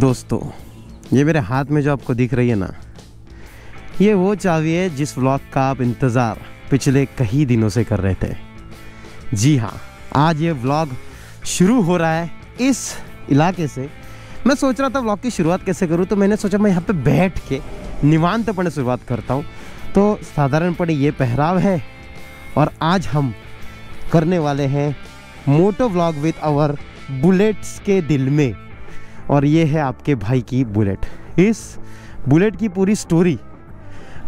दोस्तों ये मेरे हाथ में जो आपको दिख रही है ना, ये वो चाबी है जिस व्लॉग का आप इंतज़ार पिछले कई दिनों से कर रहे थे। जी हाँ, आज ये व्लॉग शुरू हो रहा है इस इलाके से। मैं सोच रहा था व्लॉग की शुरुआत कैसे करूँ, तो मैंने सोचा मैं यहाँ पे बैठ के निवांतपने शुरुआत करता हूँ। तो साधारणपने ये पहराव है और आज हम करने वाले हैं moto vlog with our bullets के दिल में, और ये है आपके भाई की बुलेट। इस बुलेट की पूरी स्टोरी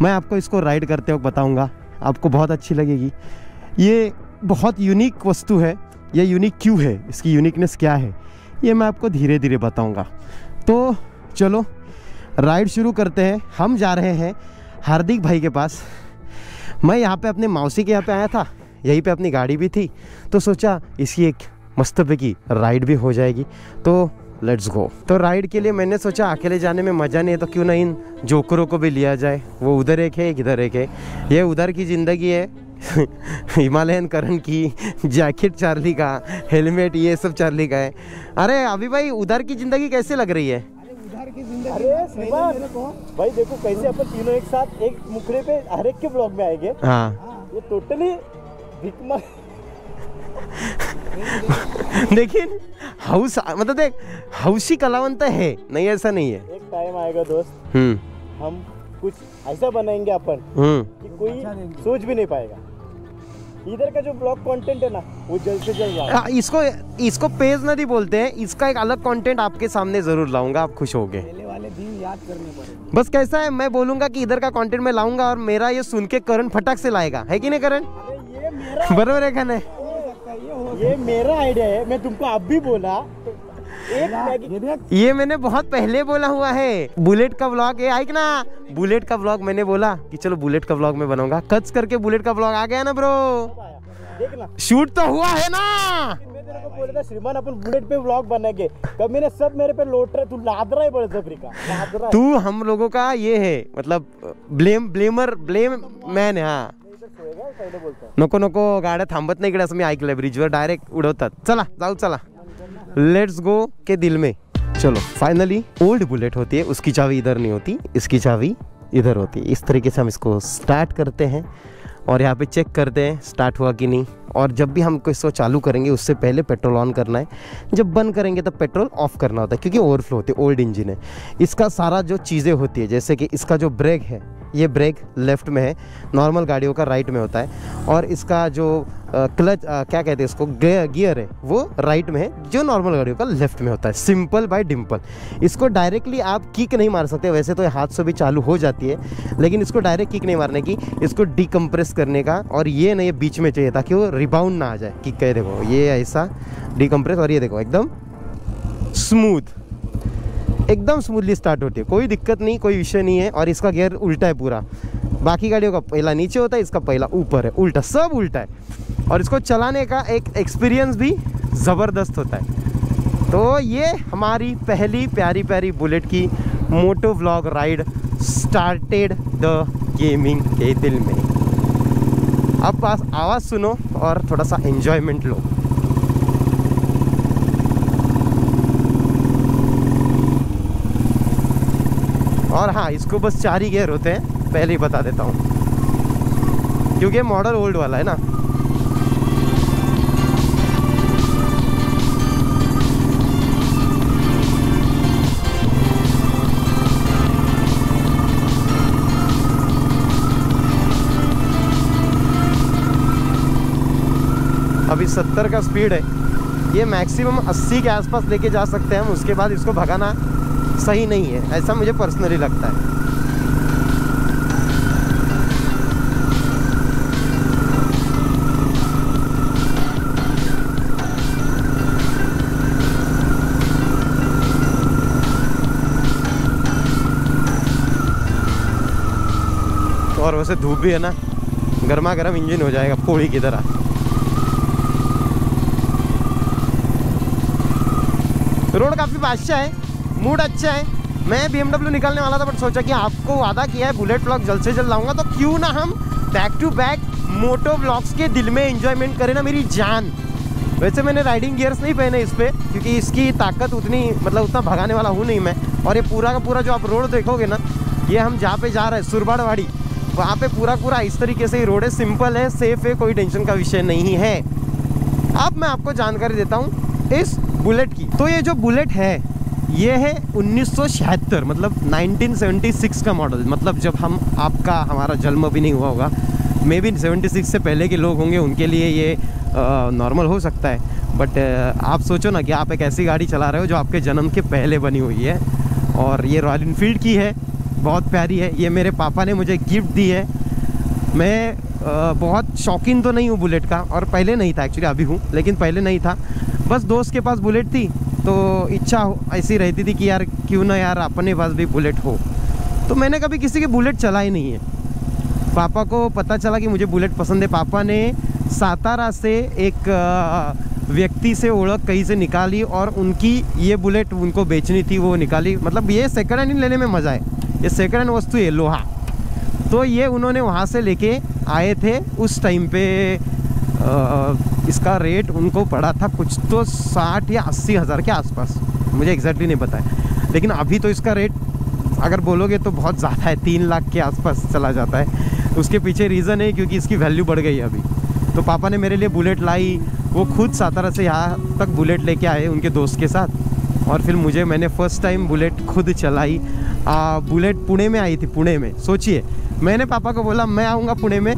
मैं आपको इसको राइड करते वक्त बताऊंगा, आपको बहुत अच्छी लगेगी। ये बहुत यूनिक वस्तु है। ये यूनिक क्यों है, इसकी यूनिकनेस क्या है, ये मैं आपको धीरे धीरे बताऊंगा। तो चलो राइड शुरू करते हैं। हम जा रहे हैं हार्दिक भाई के पास। मैं यहाँ पे अपने मौसी के यहाँ पे आया था, यहीं पे अपनी गाड़ी भी थी, तो सोचा इसकी एक मस्तबे की राइड भी हो जाएगी, तो लेट्स गो। तो राइड के लिए मैंने सोचा अकेले जाने में मज़ा नहीं है, तो क्यों ना इन जोकरों को भी लिया जाए। वो उधर एक है, इधर एक है। ये उधर की ज़िंदगी है हिमालयन करण की, जैकेट चार्ली का, हेलमेट ये सब चार्ली का है। अरे अभी भाई, उधर की ज़िंदगी कैसे लग रही है? अरे भाई देखो कैसे अपन तीनों एक साथ एक मुखड़े पे हर एक के ब्लॉग में आएंगे। हाँ ये टोटली लेकिन हाउस मतलब देख, हाउसी कलावंत है नहीं, ऐसा नहीं है। एक टाइम आएगा दोस्त, हम कुछ ऐसा बनाएंगे अपन कि कोई सोच भी नहीं पाएगा। इधर का जो ब्लॉग कंटेंट है ना, वो जल्द से जल्द इसको पेज नदी बोलते हैं। इसका एक अलग कंटेंट आपके सामने जरूर लाऊंगा, आप खुश होगे। पहले वाले दिन याद करने पड़ेंगे। बस कैसा है, मैं बोलूंगा कि इधर का कंटेंट मैं लाऊंगा और मेरा ये सुन के करण फटाक से लाएगा, है कि नहीं करण? बरोबर है खाने, ये मेरा आइडिया है। मैं तुमको अब भी बोला, ये मैंने बहुत पहले बोला हुआ है। बुलेट का व्लॉग है, आई ना, बुलेट का व्लॉग मैंने बोला कि चलो बुलेट का व्लॉग में बनाऊंगा। कच करके बुलेट का व्लॉग आ गया ना ब्रो, शूट तो हुआ है ना। तेरे को बोला था श्रीमान अपन बुलेट पे व्लॉग बनाएंगे, कभी ने सब मेरे पे लोट रहा है। तू लाद रहा है बड़े जबरी का, तू हम लोगों का ये है मतलब ब्लेम मैन है। हाँ नको नको, गाड्या थांबत नाही इकडे, असं मी ऐकलंय, ब्रिजवर डायरेक्ट उडवतात। चला जाऊ, चला लेट्स गो के दिल में। चलो फाइनली ओल्ड बुलेट होती है, उसकी चाबी इधर नहीं होती, इसकी चाबी इधर होती है। इस तरीके से हम इसको स्टार्ट करते हैं और यहाँ पे चेक करते हैं स्टार्ट हुआ कि नहीं। और जब भी हमको इसको चालू करेंगे उससे पहले पेट्रोल ऑन करना है, जब बंद करेंगे तब पेट्रोल ऑफ करना होता है, क्योंकि ओवरफ्लो होती है, ओल्ड इंजन है। इसका सारा जो चीज़ें होती है, जैसे कि इसका जो ब्रेक है, ये ब्रेक लेफ़्ट में है, नॉर्मल गाड़ियों का राइट में होता है। और इसका जो क्लच क्या कहते हैं इसको, गियर है, वो राइट में है, जो नॉर्मल गाड़ियों का लेफ़्ट में होता है। Simple by Dimple. इसको डायरेक्टली आप किक नहीं मार सकते, वैसे तो हाथ से भी चालू हो जाती है, लेकिन इसको डायरेक्ट किक नहीं मारने की, इसको डिकम्प्रेस करने का। और ये नहीं, ये बीच में चाहिए ताकि वो रिबाउंड ना आ जाए किक का। देखो ये ऐसा डिकम्प्रेस, और ये देखो एकदम स्मूथ, एकदम स्मूथली स्टार्ट होती है, कोई दिक्कत नहीं, कोई विषय नहीं है। और इसका गियर उल्टा है पूरा, बाकी गाड़ियों का पहला नीचे होता है, इसका पहला ऊपर है, उल्टा, सब उल्टा है। और इसको चलाने का एक एक्सपीरियंस भी ज़बरदस्त होता है। तो ये हमारी पहली प्यारी प्यारी बुलेट की moto vlog ride started the gaming के दिल में। अब पास आवाज़ सुनो और थोड़ा सा एंजॉयमेंट लो। और हाँ, इसको बस 4 ही गियर होते हैं, पहले ही बता देता हूँ, क्योंकि मॉडल ओल्ड वाला है ना। अभी 70 का स्पीड है, ये मैक्सिमम 80 के आसपास लेके जा सकते हैं हम, उसके बाद इसको भगाना सही नहीं है, ऐसा मुझे पर्सनली लगता है। और वैसे धूप भी है ना, गर्मा गर्म इंजन हो जाएगा पोड़ी की तरह। रोड काफी बादशाह है, मूड अच्छा है। मैं BMW निकालने वाला था, बट सोचा कि आपको वादा किया है बुलेट व्लॉग जल्द से जल्द लाऊंगा, तो क्यों ना हम back to back moto vlogs के दिल में एंजॉयमेंट करें ना मेरी जान। वैसे मैंने राइडिंग गियर्स नहीं पहने इस पर, क्योंकि इसकी ताकत उतनी मतलब उतना भगाने वाला हूँ नहीं मैं। और ये पूरा का पूरा जो आप रोड देखोगे ना, ये हम जहाँ पे जा रहे हैं सुरबाड़वाड़ी, वहाँ पे पूरा पूरा इस तरीके से ही रोड है, सिंपल है, सेफ़ है, कोई टेंशन का विषय नहीं है। अब मैं आपको जानकारी देता हूँ इस बुलेट की। तो ये जो बुलेट है ये है 1976 मतलब 1976 का मॉडल, मतलब जब हम आपका हमारा जन्म भी नहीं हुआ होगा, मे बी 76 से पहले के लोग होंगे उनके लिए ये नॉर्मल हो सकता है। बट आप सोचो ना कि आप एक ऐसी गाड़ी चला रहे हो जो आपके जन्म के पहले बनी हुई है। और ये रॉयल एनफील्ड की है, बहुत प्यारी है, ये मेरे पापा ने मुझे गिफ्ट दी है। मैं बहुत शौकीन तो नहीं हूँ बुलेट का, और पहले नहीं था एक्चुअली, अभी हूँ लेकिन पहले नहीं था। बस दोस्त के पास बुलेट थी तो इच्छा ऐसी रहती थी कि यार क्यों ना यार अपने पास भी बुलेट हो। तो मैंने कभी किसी की बुलेट चलाई नहीं है। पापा को पता चला कि मुझे बुलेट पसंद है, पापा ने सातारा से एक व्यक्ति से ओळख कहीं से निकाली और उनकी ये बुलेट उनको बेचनी थी, वो निकाली। मतलब ये सेकेंड हैंड लेने में मज़ा है, ये सेकेंड हैंड वस्तु है, लोहा। तो ये उन्होंने वहाँ से लेके आए थे। उस टाइम पे इसका रेट उनको पड़ा था कुछ तो 60 या 80 हज़ार के आसपास, मुझे एग्जैक्टली नहीं पता है। लेकिन अभी तो इसका रेट अगर बोलोगे तो बहुत ज़्यादा है, 3 लाख के आसपास चला जाता है। उसके पीछे रीज़न है क्योंकि इसकी वैल्यू बढ़ गई अभी। तो पापा ने मेरे लिए बुलेट लाई, वो खुद सातारा से यहाँ तक बुलेट लेके आए उनके दोस्त के साथ। और फिर मुझे मैंने फर्स्ट टाइम बुलेट खुद चलाई। बुलेट पुणे में आई थी, पुणे में। सोचिए, मैंने पापा को बोला मैं आऊँगा पुणे में,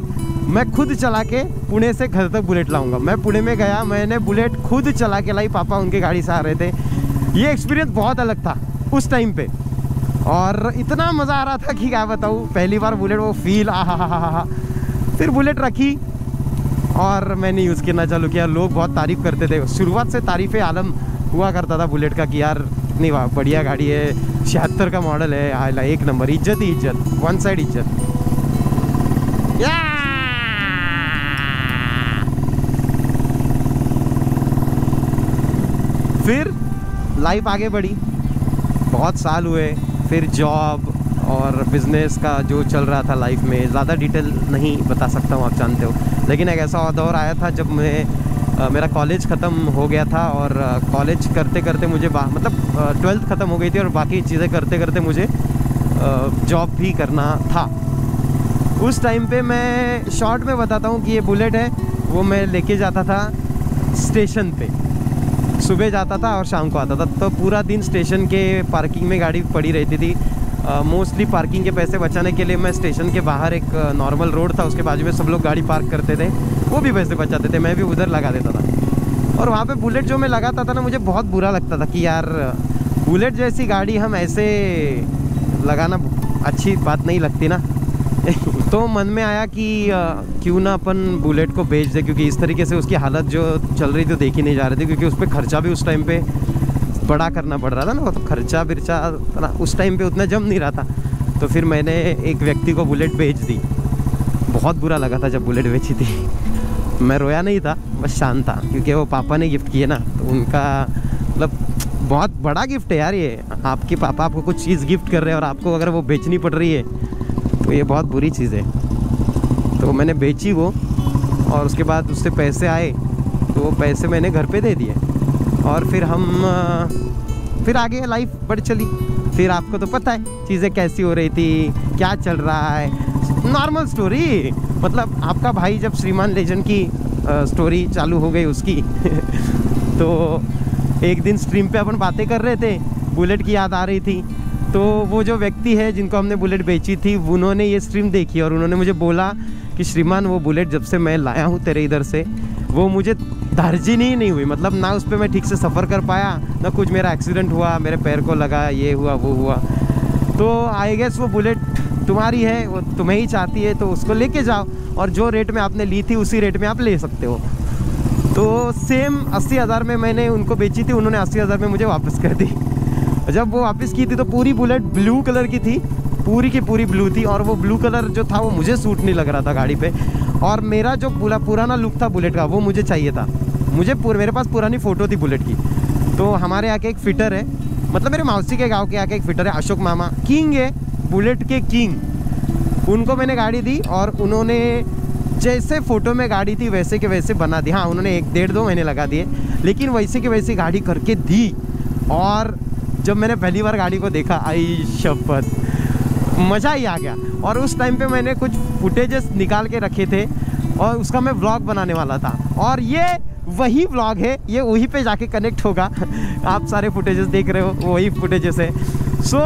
मैं खुद चला के पुणे से घर तक बुलेट लाऊंगा। मैं पुणे में गया, मैंने बुलेट खुद चला के लाई, पापा उनके गाड़ी से आ रहे थे। ये एक्सपीरियंस बहुत अलग था उस टाइम पे, और इतना मज़ा आ रहा था कि क्या बताऊँ। पहली बार बुलेट, वो फील आहा। फिर बुलेट रखी और मैंने यूज़ करना चालू किया। लोग बहुत तारीफ़ करते थे, शुरुआत से तारीफ़ आलम हुआ करता था बुलेट का कि यार इतनी बढ़िया गाड़ी है, 76 का मॉडल है, आला एक नंबर, इज्जत ही इज्जत, वन साइड इज्जत। फिर लाइफ आगे बढ़ी, बहुत साल हुए, फिर जॉब और बिज़नेस का जो चल रहा था लाइफ में, ज़्यादा डिटेल नहीं बता सकता हूँ, आप जानते हो। लेकिन एक ऐसा दौर आया था जब मेरा कॉलेज ख़त्म हो गया था, और कॉलेज करते करते मुझे मतलब 12th ख़त्म हो गई थी और बाकी चीज़ें करते करते मुझे जॉब भी करना था। उस टाइम पे मैं शॉर्ट में बताता हूँ कि ये बुलेट है वो मैं लेके जाता था स्टेशन पे, सुबह जाता था और शाम को आता था। तो पूरा दिन स्टेशन के पार्किंग में गाड़ी पड़ी रहती थी। मोस्टली पार्किंग के पैसे बचाने के लिए मैं स्टेशन के बाहर एक नॉर्मल रोड था, उसके बाजू में सब लोग गाड़ी पार्क करते थे, वो भी पैसे बचाते थे, मैं भी उधर लगा देता था। और वहाँ पे बुलेट जो मैं लगाता था ना, मुझे बहुत बुरा लगता था कि यार बुलेट जैसी गाड़ी हम ऐसे लगाना अच्छी बात नहीं लगती ना। तो मन में आया कि क्यों ना अपन बुलेट को बेच दे, क्योंकि इस तरीके से उसकी हालत जो चल रही थी वो देखी नहीं जा रही थी, क्योंकि उस पर खर्चा भी उस टाइम पे बड़ा करना पड़ रहा था ना। तो खर्चा बिरचा उस टाइम पे उतना जम नहीं रहा था। तो फिर मैंने एक व्यक्ति को बुलेट बेच दी। बहुत बुरा लगा था जब बुलेट बेची थी, मैं रोया नहीं था, बस शांत था, क्योंकि वो पापा ने गिफ्ट किए ना, तो उनका मतलब बहुत बड़ा गिफ्ट है यार। ये आपके पापा आपको कुछ चीज़ गिफ्ट कर रहे हैं और आपको अगर वो बेचनी पड़ रही है तो ये बहुत बुरी चीज़ है। तो मैंने बेची वो, और उसके बाद उससे पैसे आए तो वो पैसे मैंने घर पे दे दिए। और फिर फिर आगे लाइफ बढ़ चली। फिर आपको तो पता है चीज़ें कैसी हो रही थी, क्या चल रहा है, नॉर्मल स्टोरी। मतलब आपका भाई जब श्रीमान लेजेंड की स्टोरी चालू हो गई उसकी तो एक दिन स्ट्रीम पे अपन बातें कर रहे थे, बुलेट की याद आ रही थी। तो वो जो व्यक्ति है जिनको हमने बुलेट बेची थी, उन्होंने ये स्ट्रीम देखी और उन्होंने मुझे बोला कि श्रीमान वो बुलेट जब से मैं लाया हूँ तेरे इधर से, वो मुझे दर्जन ही नहीं हुई। मतलब ना उस पर मैं ठीक से सफ़र कर पाया, ना कुछ, मेरा एक्सीडेंट हुआ, मेरे पैर को लगा, ये हुआ वो हुआ। तो आई गेस वो बुलेट तुम्हारी है, वो तुम्हें ही चाहती है, तो उसको लेके जाओ और जो रेट में आपने ली थी उसी रेट में आप ले सकते हो। तो सेम 80 हज़ार में मैंने उनको बेची थी, उन्होंने 80 हज़ार में मुझे वापस कर दी। जब वो वापस की थी तो पूरी बुलेट ब्लू कलर की थी, पूरी की पूरी ब्लू थी, और वो ब्लू कलर जो था वो मुझे सूट नहीं लग रहा था गाड़ी पे। और मेरा जो पुराना लुक था बुलेट का वो मुझे चाहिए था, मेरे पास पुरानी फ़ोटो थी बुलेट की। तो हमारे यहाँ के एक फिटर है, मतलब मेरे मौसी के गाँव के यहाँ के एक फिटर है, अशोक मामा, किंग है बुलेट के, किंग। उनको मैंने गाड़ी दी और उन्होंने जैसे फोटो में गाड़ी थी वैसे के वैसे बना दी। हाँ, उन्होंने एक डेढ़ दो महीने लगा दिए, लेकिन वैसे के वैसे गाड़ी करके दी। और जब मैंने पहली बार गाड़ी को देखा, आई शपथ, मज़ा ही आ गया। और उस टाइम पे मैंने कुछ फुटेजेस निकाल के रखे थे और उसका मैं व्लॉग बनाने वाला था, और ये वही व्लॉग है, ये वहीं पे जाके कनेक्ट होगा। आप सारे फुटेजेस देख रहे हो, वही फुटेजेस है। सो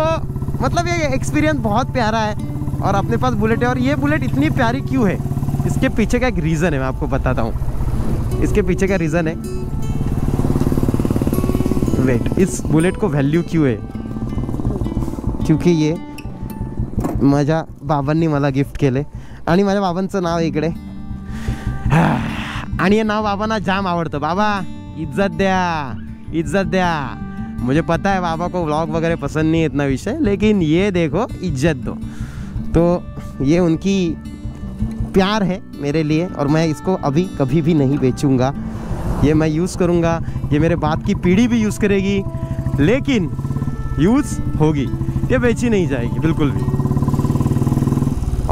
मतलब ये एक्सपीरियंस बहुत प्यारा है और अपने पास बुलेट है। और ये बुलेट इतनी प्यारी क्यों है, इसके पीछे का एक रीज़न है, मैं आपको बताता हूँ इसके पीछे का रीज़न है। वेट, इस बुलेट को वैल्यू क्यों है, क्योंकि ये माझ्या बाबांनी मला गिफ्ट केले आणि माझ्या बाबांचं नाव इकडे, आणि हे नाव बाबांना जाम आवडतं। बाबा इज्जत द्या, इज्जत द्या। मुझे पता है बाबा को व्लॉग वगैरह पसंद नहीं है, इतना विषय, लेकिन ये देखो इज्जत दो। तो ये उनकी प्यार है मेरे लिए, और मैं इसको अभी कभी भी नहीं बेचूंगा। ये मैं यूज़ करूंगा, ये मेरे बाद की पीढ़ी भी यूज़ करेगी, लेकिन यूज़ होगी, ये बेची नहीं जाएगी बिल्कुल भी।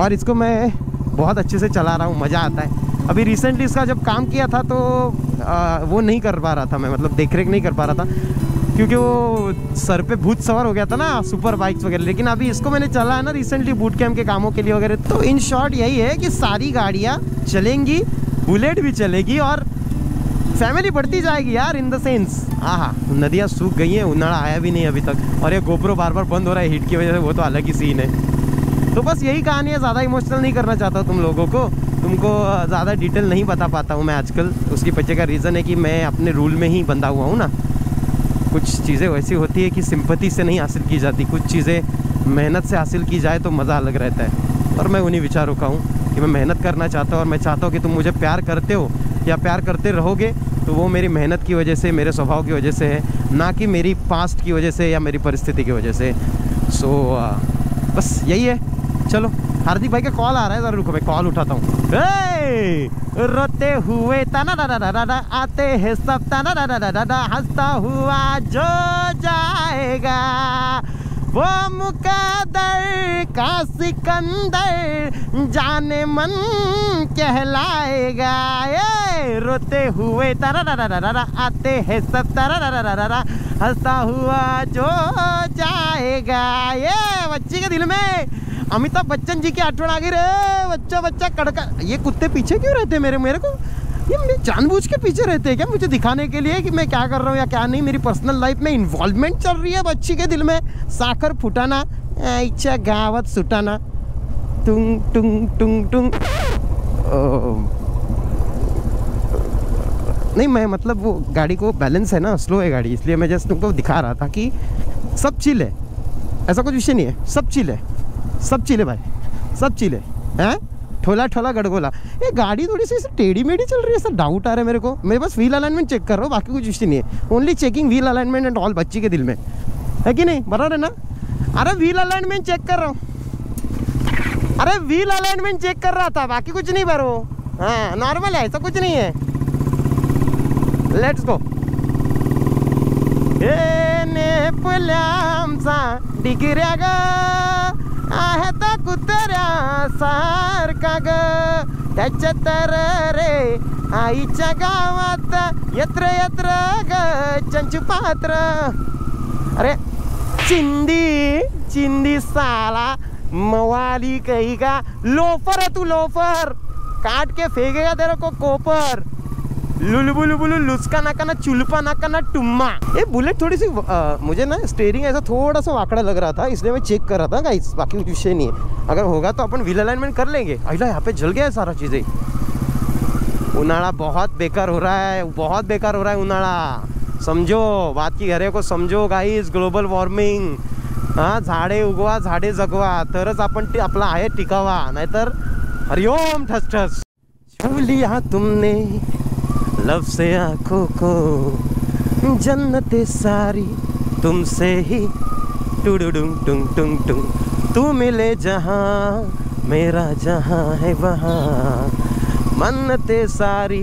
और इसको मैं बहुत अच्छे से चला रहा हूँ, मज़ा आता है। अभी रिसेंटली इसका जब काम किया था तो वो नहीं कर पा रहा था मैं, मतलब देख रेख नहीं कर पा रहा था, क्योंकि वो सर पे भूत सवार हो गया था ना, सुपर बाइक्स वगैरह। लेकिन अभी इसको मैंने चला है ना रिसेंटली बूट कैम्प के कामों के लिए वगैरह। तो इन शॉर्ट यही है कि सारी गाड़ियाँ चलेंगी, बुलेट भी चलेगी, और फैमिली बढ़ती जाएगी यार, इन द सेंस। आहा, नदियाँ सूख गई हैं, उन्हाड़ा आया भी नहीं अभी तक, और ये गोप्रो बार बार बंद हो रहा है हीट की वजह से, वो तो अलग ही सीन है। तो बस यही कहानी है, ज़्यादा इमोशनल नहीं करना चाहता तुम लोगों को, तुमको ज़्यादा डिटेल नहीं बता पाता हूँ मैं आजकल। उसके पीछे का रीज़न है कि मैं अपने रूल में ही बंधा हुआ हूँ ना। कुछ चीज़ें वैसी होती है कि सिंपैथी से नहीं हासिल की जाती, कुछ चीज़ें मेहनत से हासिल की जाए तो मज़ा अलग रहता है। और मैं उन्हीं विचारों का हूँ कि मैं मेहनत करना चाहता हूँ, और मैं चाहता हूँ कि तुम मुझे प्यार करते हो या प्यार करते रहोगे, तो वो मेरी मेहनत की वजह से, मेरे स्वभाव की वजह से है, ना कि मेरी पास्ट की वजह से या मेरी परिस्थिति की वजह से। सो बस यही है। चलो, हार्दिक भाई का कॉल आ रहा है, ज़रा रुको मैं कॉल उठाता हूँ। रोते हुए ताना दादा दादा दा आते हैं सब, ताना दादा दादा दा हंसता हुआ जो जाएगा, वो मुकद्दर का सिकंदर जाने मन कहलाएगा। ये रोते हुए तारा रा रा रा आते हैं सब, तारा रा रा रा रा हंसता हुआ जो जाएगा। ये बच्चे के दिल में अमिताभ बच्चन जी की आठवण आ गई रे। बच्चा बच्चा कड़का, ये कुत्ते पीछे क्यों रहते हैं मेरे को? ये जानबूझ के पीछे रहते हैं क्या, मुझे दिखाने के लिए कि मैं क्या कर रहा हूँ या क्या नहीं? मेरी पर्सनल लाइफ में इन्वॉल्वमेंट चल रही है बच्ची के दिल में। साखर फुटाना इच्छा गावत सुटाना, टुंग टुंग टुंग टुंग। नहीं, मैं मतलब वो गाड़ी को बैलेंस है ना, स्लो है गाड़ी, इसलिए मैं जस्ट तुमको दिखा रहा था कि सब चिल है, ऐसा कुछ विषय नहीं है, सब चिल है, सब चिल है भाई, सब चिल है। हैं, ठोला ठोला गड़गोला। ये गाड़ी थोड़ी सी टेढ़ी मेढ़ी चल रही है, ऐसा डाउट आ रहा है मेरे को। मेरे पास व्हील अलाइनमेंट चेक कर रहा हूँ, बाकी कुछ इश्यू नहीं है, only checking wheel alignment and all. बच्ची के दिल में है कि नहीं, बराबर है ना? अरे व्हील अलाइनमेंट चेक कर रहा हूँ, अरे व्हील अलाइनमेंट चेक कर रहा था, बाकी कुछ नहीं बरो। हाँ, नॉर्मल है, ऐसा कुछ नहीं है। Let's go. आहता कुत्र्या सारखा ग त्याच्या तर रे आईच्या गावात यत्र यत्र ग चंचू पात्र। अरे चिंदी चिंदी साला मवाली कही का लोफर है तू, लोफर काट के फेंकेगा तेरे को कोपर। लुलबु लुबुलू लुस्का नाका ना चुलपा नाका ना टुम्मा। ये बुलेट थोड़ी सी मुझे ना स्टेयरिंग ऐसा थोड़ा सा वाकड़ा लग रहा था, इसलिए मैं चेक कर रहा था गाइस, बाकी कुछ विषय नहीं है। अगर होगा तो अपन व्हील अलाइनमेंट कर लेंगे। अला, यहाँ पे जल गया है सारा चीज़ें। उनाड़ा बहुत बेकार हो रहा है, बहुत बेकार हो रहा है उनाड़ा। समझो बात की घरे को, समझो गाइस, ग्लोबल वार्मिंग। हाँ, झाड़े उगवा झाड़े जगवा, तरच आपण आपला आहे टिकावा, नाहीतर हरिओम ठस ठस। लिया तुमने लब से आँखों को जन्नतें सारी तुमसे ही, टुडुडुं टुंग टुंग टुंग, तू मिले जहाँ मेरा जहाँ है वहाँ, मन्नतें सारी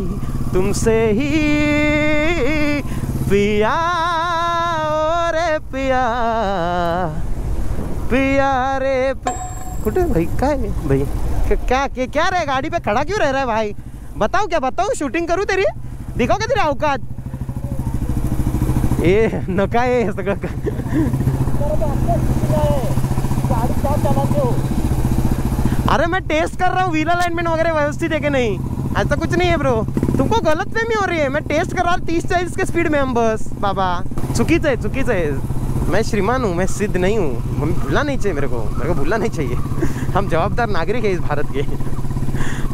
तुमसे ही, पिया ओ रे पिया, पिया रे पिया। कुठे भाई, काय भाई, क्या रहे, गाड़ी पे खड़ा क्यों रह रहा है भाई? बताओ क्या बताओ, शूटिंग करूँ तेरी? दिखाओ क्या तेरी औकात? ये नका आहे सगळं अरे मैं टेस्ट कर रहा हूँ, व्हील अलाइनमेंट वगैरह व्यवस्थित है कि नहीं, ऐसा कुछ नहीं है ब्रो, तुमको गलत फहमी हो रही है। मैं टेस्ट कर रहा हूँ 30-40 के स्पीड में हम, बस बाबा चुकीच है चुकीच है। मैं श्रीमान हूँ, मैं सिद्ध नहीं हूँ, हमें भूलना नहीं चाहिए, मेरे को भूलना नहीं चाहिए, हम जवाबदार नागरिक है इस भारत के।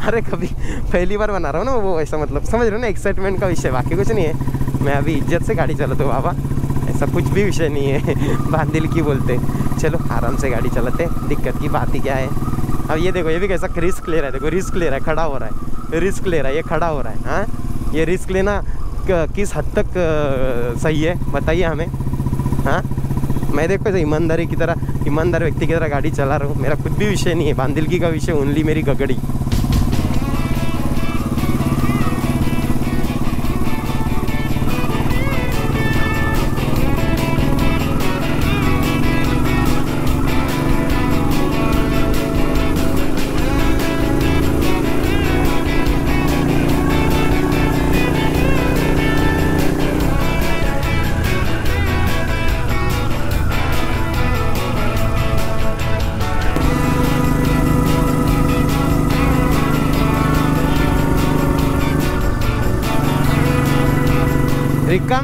अरे कभी पहली बार बना रहा हूँ ना वो, ऐसा मतलब समझ रहे हो ना, एक्साइटमेंट का विषय, बाकी कुछ नहीं है। मैं अभी इज्जत से गाड़ी चलाता हूँ बाबा, ऐसा कुछ भी विषय नहीं है, बांधहिल्की बोलते। चलो आराम से गाड़ी चलाते, दिक्कत की बात ही क्या है। अब ये देखो, ये भी कैसा रिस्क ले रहा है, देखो रिस्क ले रहा है, खड़ा हो रहा है, रिस्क ले रहा है, ये खड़ा हो रहा है। हाँ, ये रिस्क लेना किस हद तक सही है बताइए हमें। हाँ, मैं देखो ईमानदारी की तरह, ईमानदार व्यक्ति की तरह गाड़ी चला रहा हूँ, मेरा कुछ भी विषय नहीं है, बांधहिल्की का विषय, ओनली मेरी गगड़ी।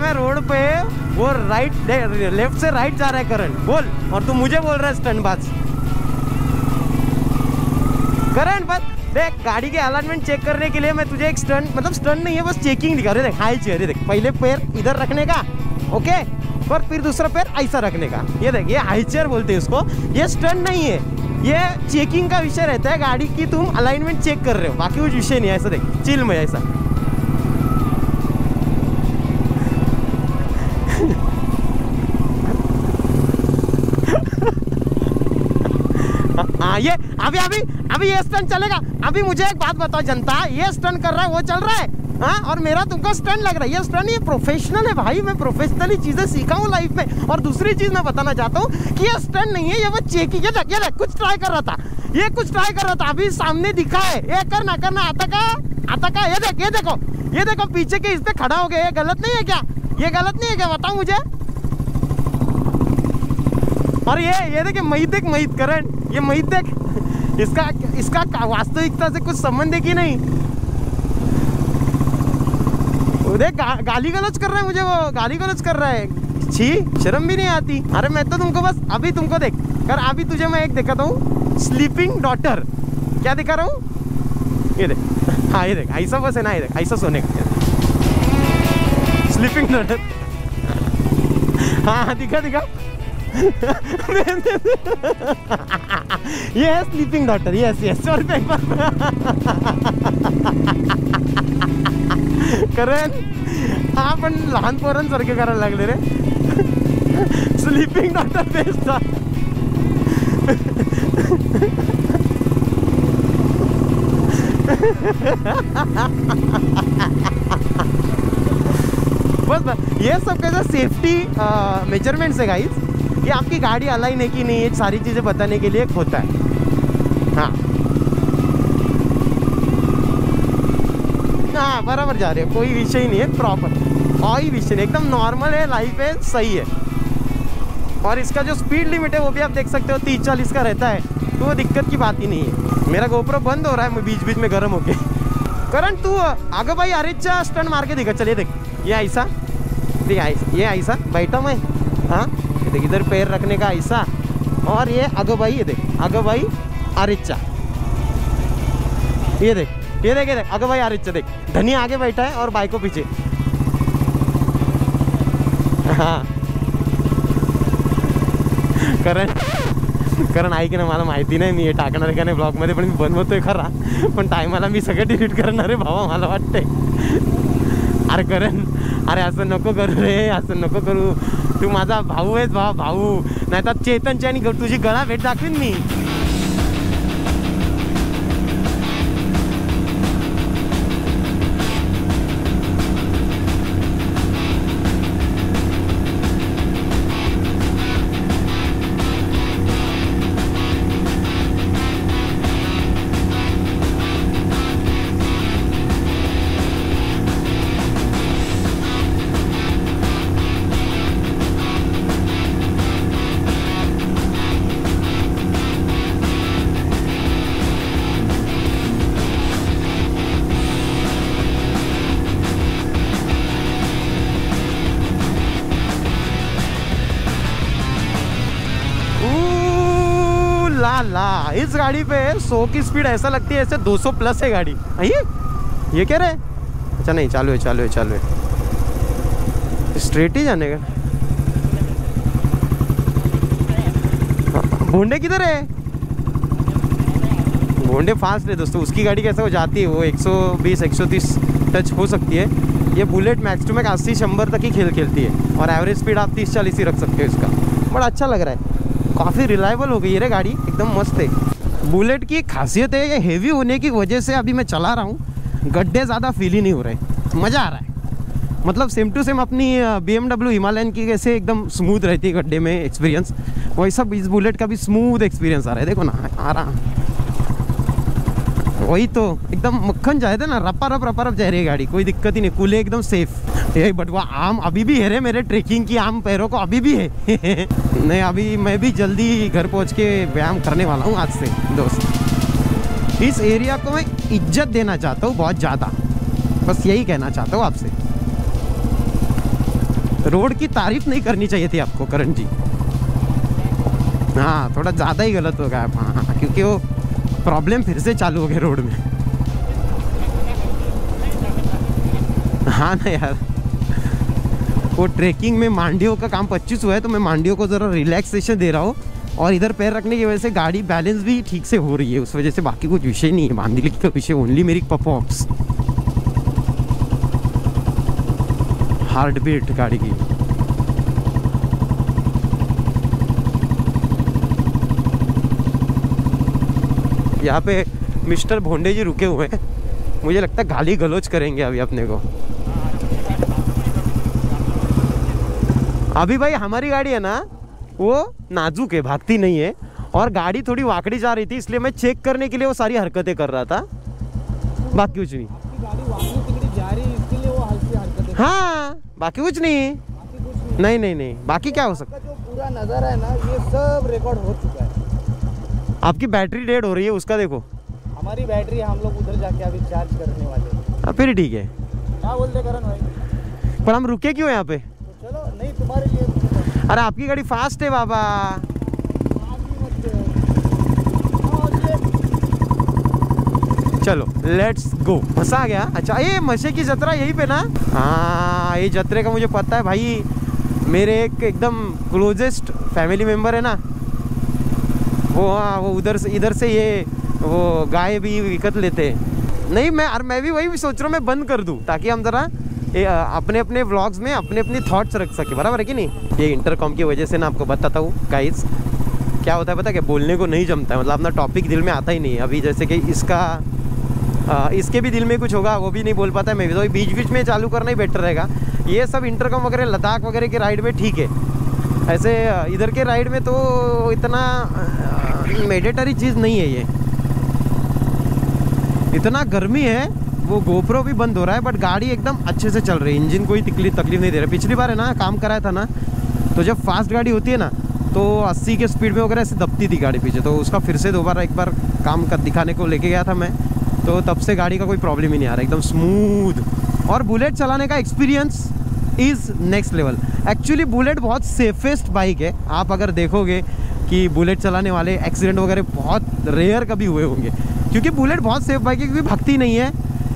मैं रोड पे वो राइट लेफ्ट से राइट जा रहा है करण, बोल, और तू मुझे बोल रहा है स्टंटबाज करण। बस देख गाड़ी के अलाइनमेंट चेक करने के लिए मैं तुझे एक स्टंट, मतलब स्टंट नहीं है बस चेकिंग दिखा रहे। देख हाई चेहरे, देख पहले पैर इधर रखने का, ओके, और फिर दूसरा पैर ऐसा रखने का, ये देख, ये हाई चेयर बोलते हैं उसको, ये स्टंट नहीं है, ये चेकिंग का विषय रहता है गाड़ी की, तुम अलाइनमेंट चेक कर रहे हो, बाकी कुछ विषय नहीं है। ऐसा देख चिल में ऐसा ये अभी ये स्टंट चलेगा। अभी मुझे एक बात बताओ जनता, ये स्टंट कर रहा है वो चल रहा है, हाँ, और मेरा तुमको स्टंट लग रहा है, ये स्टंट, ये प्रोफेशनल है भाई, मैं प्रोफेशनली चीजें सीखा हूँ लाइफ में। और दूसरी चीज मैं बताना चाहता हूँ कि ये स्टंट नहीं है, ये वो चेकिंग, ये कुछ ट्राई कर रहा था, ये कुछ ट्राई कर रहा था, अभी सामने दिखा है, ये करना करना आता का, ये देखो पीछे के इस पे खड़ा हो गया, ये गलत नहीं है क्या? ये गलत नहीं है क्या बताओ मुझे? और ये देखिए मई देख करण, ये मई देख, इसका वास्तविकता से कुछ संबंध है कि नहीं? वो देख गाली गलौज कर रहा है मुझे, वो गाली गलौज कर रहा है, छी शर्म भी नहीं आती। अरे मैं तो तुमको बस अभी तुमको देख कर, अभी तुझे मैं एक दिखाता हूँ, स्लीपिंग डॉटर, क्या दिखा रहा हूँ, ये देख, हाँ ये देख, ऐसा बस है ना, ये देख ऐसा सोने का, स्लीपिंग डॉटर, हाँ दिखा ये है स्लीपिंग डॉटर, यस, और पेपर करण, हाँ पण लहान पोरांसारखे करायला लागले रे, स्लीपिंग डॉटर बेस्ट था। बस ये सब कैसा सेफ्टी मेजरमेंट्स है गाइस, ये आपकी गाड़ी अलाइन है कि नहीं, ये सारी चीज़ें बताने के लिए होता है। हाँ हाँ बराबर जा रहे हो, कोई विषय ही नहीं है, प्रॉपर कोई विषय नहीं, एकदम नॉर्मल है, लाइफ है, सही है। और इसका जो स्पीड लिमिट है वो भी आप देख सकते हो 30-40 का रहता है, तो वो दिक्कत की बात ही नहीं है। मेरा गोप्रो बंद हो रहा है, मैं बीच में गर्म होके। करण तू आगे भाई, अरे अच्छा स्टंट मार के दिखा, चलिए देख ये ऐसा बैठा मैं, हाँ देख इधर पैर रखने का ऐसा, और ये अगो भाई, ये देख अगो भाई आरिचा, ये देख अगो भाई आरिचा, देख धनी आगे बैठा है और बाइको पीछे, हाँ करण आहे की ना मला माहिती नाही, मी हे टाकणार का नाही ब्लॉग मध्ये, पण मी बनवतोय खरा, पण टायमाला मी सगळं डिलीट करणार आहे भावा मला वाटतंय। अरे करण, अरे असं नको करू रे, असं नको करू, तू माझा भाऊ आहेस भाऊ, नाही तर चेतनची आणि तुझी गळा भेट दाखवीन मी। इस गाड़ी पे 100 की स्पीड ऐसा लगती है ऐसे 200 प्लस है गाड़ी। ये क्या रहा है? अच्छा नहीं, चालू है चालू है चालू है, स्ट्रेट ही जाने का। भोंडे किधर है? भोंडे फास्ट है दोस्तों, उसकी गाड़ी कैसे हो जाती है, वो 120 130 टच हो सकती है। ये बुलेट मैक्स टू मैक्स 80-100 तक ही खेलती है और एवरेज स्पीड आप 30-40 ही रख सकते हो इसका। बड़ा अच्छा लग रहा है, काफ़ी रिलायबल हो गई है रे गाड़ी, एकदम मस्त है। बुलेट की खासियत है ये हेवी होने की वजह से अभी मैं चला रहा हूँ, गड्ढे ज़्यादा फील ही नहीं हो रहे, मज़ा आ रहा है। मतलब सेम टू सेम अपनी BMW हिमालयन की कैसे एकदम स्मूथ रहती है गड्ढे में एक्सपीरियंस, वही सब इस बुलेट का भी स्मूथ एक्सपीरियंस आ रहा है। देखो ना आ रहा, वही तो एकदम मक्खन चाहते ना, रपा रप जा रही है गाड़ी, कोई दिक्कत ही नहीं, कूले एकदम सेफ। यही बटवा आम अभी भी है रे, मेरे ट्रेकिंग की आम पैरों को अभी भी है। नहीं अभी मैं भी जल्दी घर पहुंच के व्यायाम करने वाला हूं आज से। दोस्त इस एरिया को मैं इज्जत देना चाहता हूं बहुत ज़्यादा, बस यही कहना चाहता हूं आपसे। रोड की तारीफ नहीं करनी चाहिए थी आपको करण जी, हाँ थोड़ा ज़्यादा ही गलत हो गया आप, हाँ क्योंकि वो प्रॉब्लम फिर से चालू हो गई रोड में। हाँ ना यार, वो ट्रैकिंग में मांडियों का काम 25 हुआ है तो मैं मांडियों को ज़रा रिलैक्सेशन दे रहा हूँ, और इधर पैर रखने की वजह से गाड़ी बैलेंस भी ठीक से हो रही है, उस वजह से बाकी कुछ विषय नहीं है। बांधीलिक का विषय ओनली मेरी परफॉर्मेंस, हार्ट बीट गाड़ी की। यहाँ पे मिस्टर भोंडे जी रुके हुए हैं, मुझे लगता है गाली गलोच करेंगे अभी अपने को। अभी भाई हमारी गाड़ी है ना वो नाजुक है, भागती नहीं है, और गाड़ी थोड़ी वाकड़ी जा रही थी, इसलिए मैं चेक करने के लिए वो सारी हरकतें कर रहा था, बाकी कुछ नहीं। हाँ बाकी कुछ नहीं, नहीं नहीं नहीं, बाकी क्या हो सकता है, पूरा नज़ारा है ना ये सब रिकॉर्ड हो चुका है। आपकी बैटरी डेड हो रही है उसका देखो, हमारी बैटरी हम लोग उधर जाके अभी चार्ज करने वाले। फिर ठीक है, क्या बोलते करण भाई, पर हम रुके क्यों यहाँ पे? चलो नहीं तुम्हारे लिए, अरे आपकी गाड़ी फास्ट है बाबा। चलो लेट्स गो, मजा आ गया। अच्छा ये मशे की जत्रा यहीं पे ना? हाँ ये जत्रे का मुझे पता है भाई, मेरे एकदम क्लोजेस्ट फैमिली मेम्बर है ना वो, हाँ वो उधर से इधर से ये वो गाय भी विकत लेते हैं। नहीं मैं भी वही सोच रहा हूँ, मैं बंद कर दूँ ताकि हम ज़रा अपने अपने व्लॉग्स में अपने अपने थॉट्स रख सके, बराबर है कि नहीं। ये इंटरकॉम की वजह से ना आपको बताता हूँ गाइस क्या होता है, पता क्या, बोलने को नहीं जमता है, मतलब अपना टॉपिक दिल में आता ही नहीं है। अभी जैसे कि इसके भी दिल में कुछ होगा वो भी नहीं बोल पाता है, मैं भी तो बीच बीच में चालू करना ही बेटर रहेगा। ये सब इंटरकॉम वगैरह लद्दाख वगैरह के राइड में ठीक है, ऐसे इधर के राइड में तो इतना मैंडेटरी चीज़ नहीं है। ये इतना गर्मी है, वो GoPro भी बंद हो रहा है, बट गाड़ी एकदम अच्छे से चल रही है, इंजन कोई तकलीफ नहीं दे रहा। पिछली बार है ना काम कराया था ना, तो जब फास्ट गाड़ी होती है ना तो 80 के स्पीड में वगैरह ऐसे दबती थी गाड़ी पीछे, तो उसका फिर से दोबारा एक बार काम कर दिखाने को लेके गया था मैं, तो तब से गाड़ी का कोई प्रॉब्लम ही नहीं आ रहा, एकदम स्मूथ। और बुलेट चलाने का experience is next level. Actually bullet बहुत सेफेस्ट बाइक है, आप अगर देखोगे कि बुलेट चलाने वाले एक्सीडेंट वगैरह बहुत रेयर कभी हुए होंगे, क्योंकि बुलेट बहुत सेफ बाइक है, क्योंकि भागती नहीं है,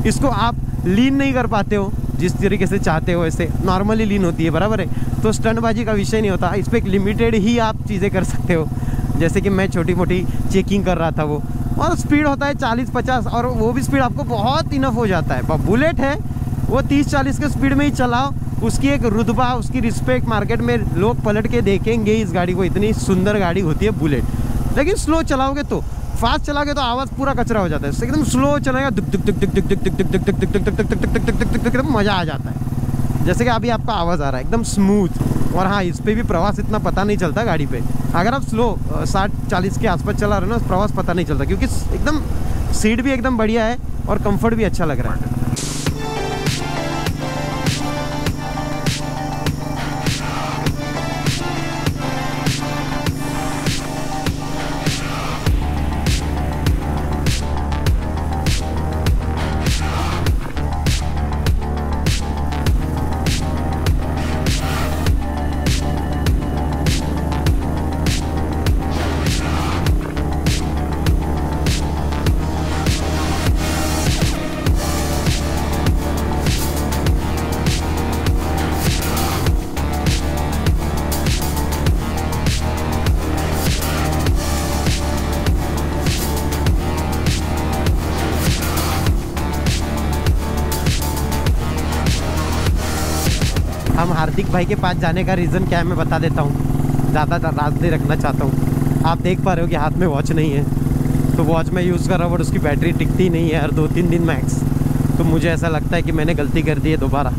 इसको आप लीन नहीं कर पाते हो जिस तरीके से चाहते हो, ऐसे नॉर्मली लीन होती है, बराबर है, तो स्टंटबाजी का विषय नहीं होता। इस पर एक लिमिटेड ही आप चीज़ें कर सकते हो, जैसे कि मैं छोटी मोटी चेकिंग कर रहा था वो, और स्पीड होता है 40-50 और वो भी स्पीड आपको बहुत इनफ हो जाता है। बुलेट है वो 30-40 के स्पीड में ही चलाओ, उसकी एक रुतबा उसकी रिस्पेक्ट मार्केट में लोग पलट के देखेंगे इस गाड़ी को, इतनी सुंदर गाड़ी होती है बुलेट। लेकिन स्लो चलाओगे तो, फास्ट चलाओगे तो आवाज़ पूरा कचरा हो जाता है, एकदम स्लो चलेगा एकदम मज़ा आ जाता है, जैसे कि अभी आपका आवाज़ आ रहा है एकदम स्मूथ। और हाँ इस पर भी प्रवास इतना पता नहीं चलता गाड़ी पे, अगर आप स्लो 60-40 के आसपास चला रहे हो ना, प्रवास पता नहीं चलता, क्योंकि एकदम सीट भी एकदम बढ़िया है और कंफर्ट भी अच्छा लग रहा है। हार्दिक भाई के पास जाने का रीज़न क्या है मैं बता देता हूँ। ज़्यादा रास्ते रखना चाहता हूँ। आप देख पा रहे हो कि हाथ में वॉच नहीं है, तो वॉच मैं यूज़ कर रहा हूँ बट उसकी बैटरी टिकती नहीं है हर 2-3 दिन मैक्स। तो मुझे ऐसा लगता है कि मैंने गलती कर दी है, दोबारा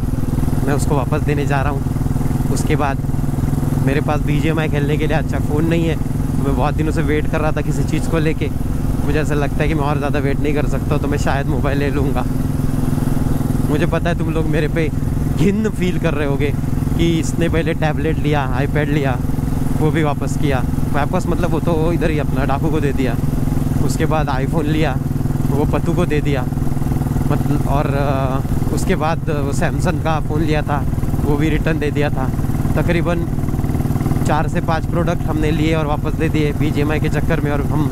मैं उसको वापस देने जा रहा हूँ। उसके बाद मेरे पास BGMI खेलने के लिए अच्छा फ़ोन नहीं है। मैं बहुत दिनों से वेट कर रहा था किसी चीज़ को लेके। मुझे ऐसा लगता है कि मैं और ज़्यादा वेट नहीं कर सकता, तो मैं शायद मोबाइल ले लूँगा। मुझे पता है तुम लोग मेरे पे घिन फील कर रहे होगे कि इसने पहले टैबलेट लिया, iPad लिया, वो भी वापस किया। वापस मतलब वो तो इधर ही अपना डाकू को दे दिया। उसके बाद iPhone लिया, वो पतू को दे दिया। मतलब और उसके बाद सैमसंग का फ़ोन लिया था, वो भी रिटर्न दे दिया था। तकरीबन 4 से 5 प्रोडक्ट हमने लिए और वापस दे दिए BGMI के चक्कर में, और हम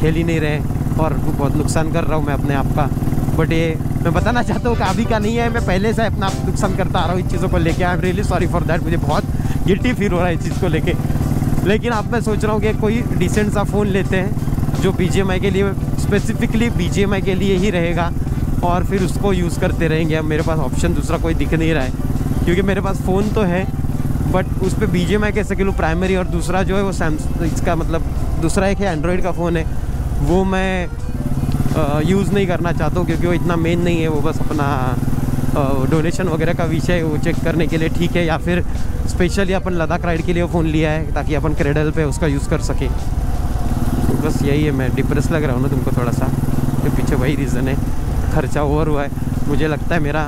खेल ही नहीं रहे। और बहुत नुकसान कर रहा हूँ मैं अपने आप का। बट ये मैं बताना चाहता हूँ कि अभी का नहीं है, मैं पहले से अपना नुकसान करता आ रहा हूँ इन चीज़ों को लेके। I am really sorry for that. मुझे बहुत गिल्टी फील हो रहा है इस चीज़ को लेके। लेकिन अब मैं सोच रहा हूँ कि कोई डिसेंट सा फ़ोन लेते हैं जो BGMI के लिए, स्पेसिफिकली BGMI के लिए ही रहेगा, और फिर उसको यूज़ करते रहेंगे। अब मेरे पास ऑप्शन दूसरा कोई दिख नहीं रहा है, क्योंकि मेरे पास फ़ोन तो है बट उस पर BGMI कैसे के प्राइमरी, और दूसरा जो है वो सैमसंग, इसका मतलब दूसरा एक है एंड्रॉयड का फ़ोन है, वो मैं यूज़ नहीं करना चाहता हूँ क्योंकि वो इतना मेन नहीं है। वो बस अपना डोनेशन वगैरह का विषय है, वो चेक करने के लिए ठीक है। या फिर स्पेशली अपन लद्दाख राइड के लिए वो फ़ोन लिया है ताकि अपन क्रेडल पे उसका यूज़ कर सके। तो बस यही है। मैं डिप्रेस लग रहा हूँ ना तुमको थोड़ा सा, तो पीछे वही रीज़न है। खर्चा ओवर हुआ है। मुझे लगता है मेरा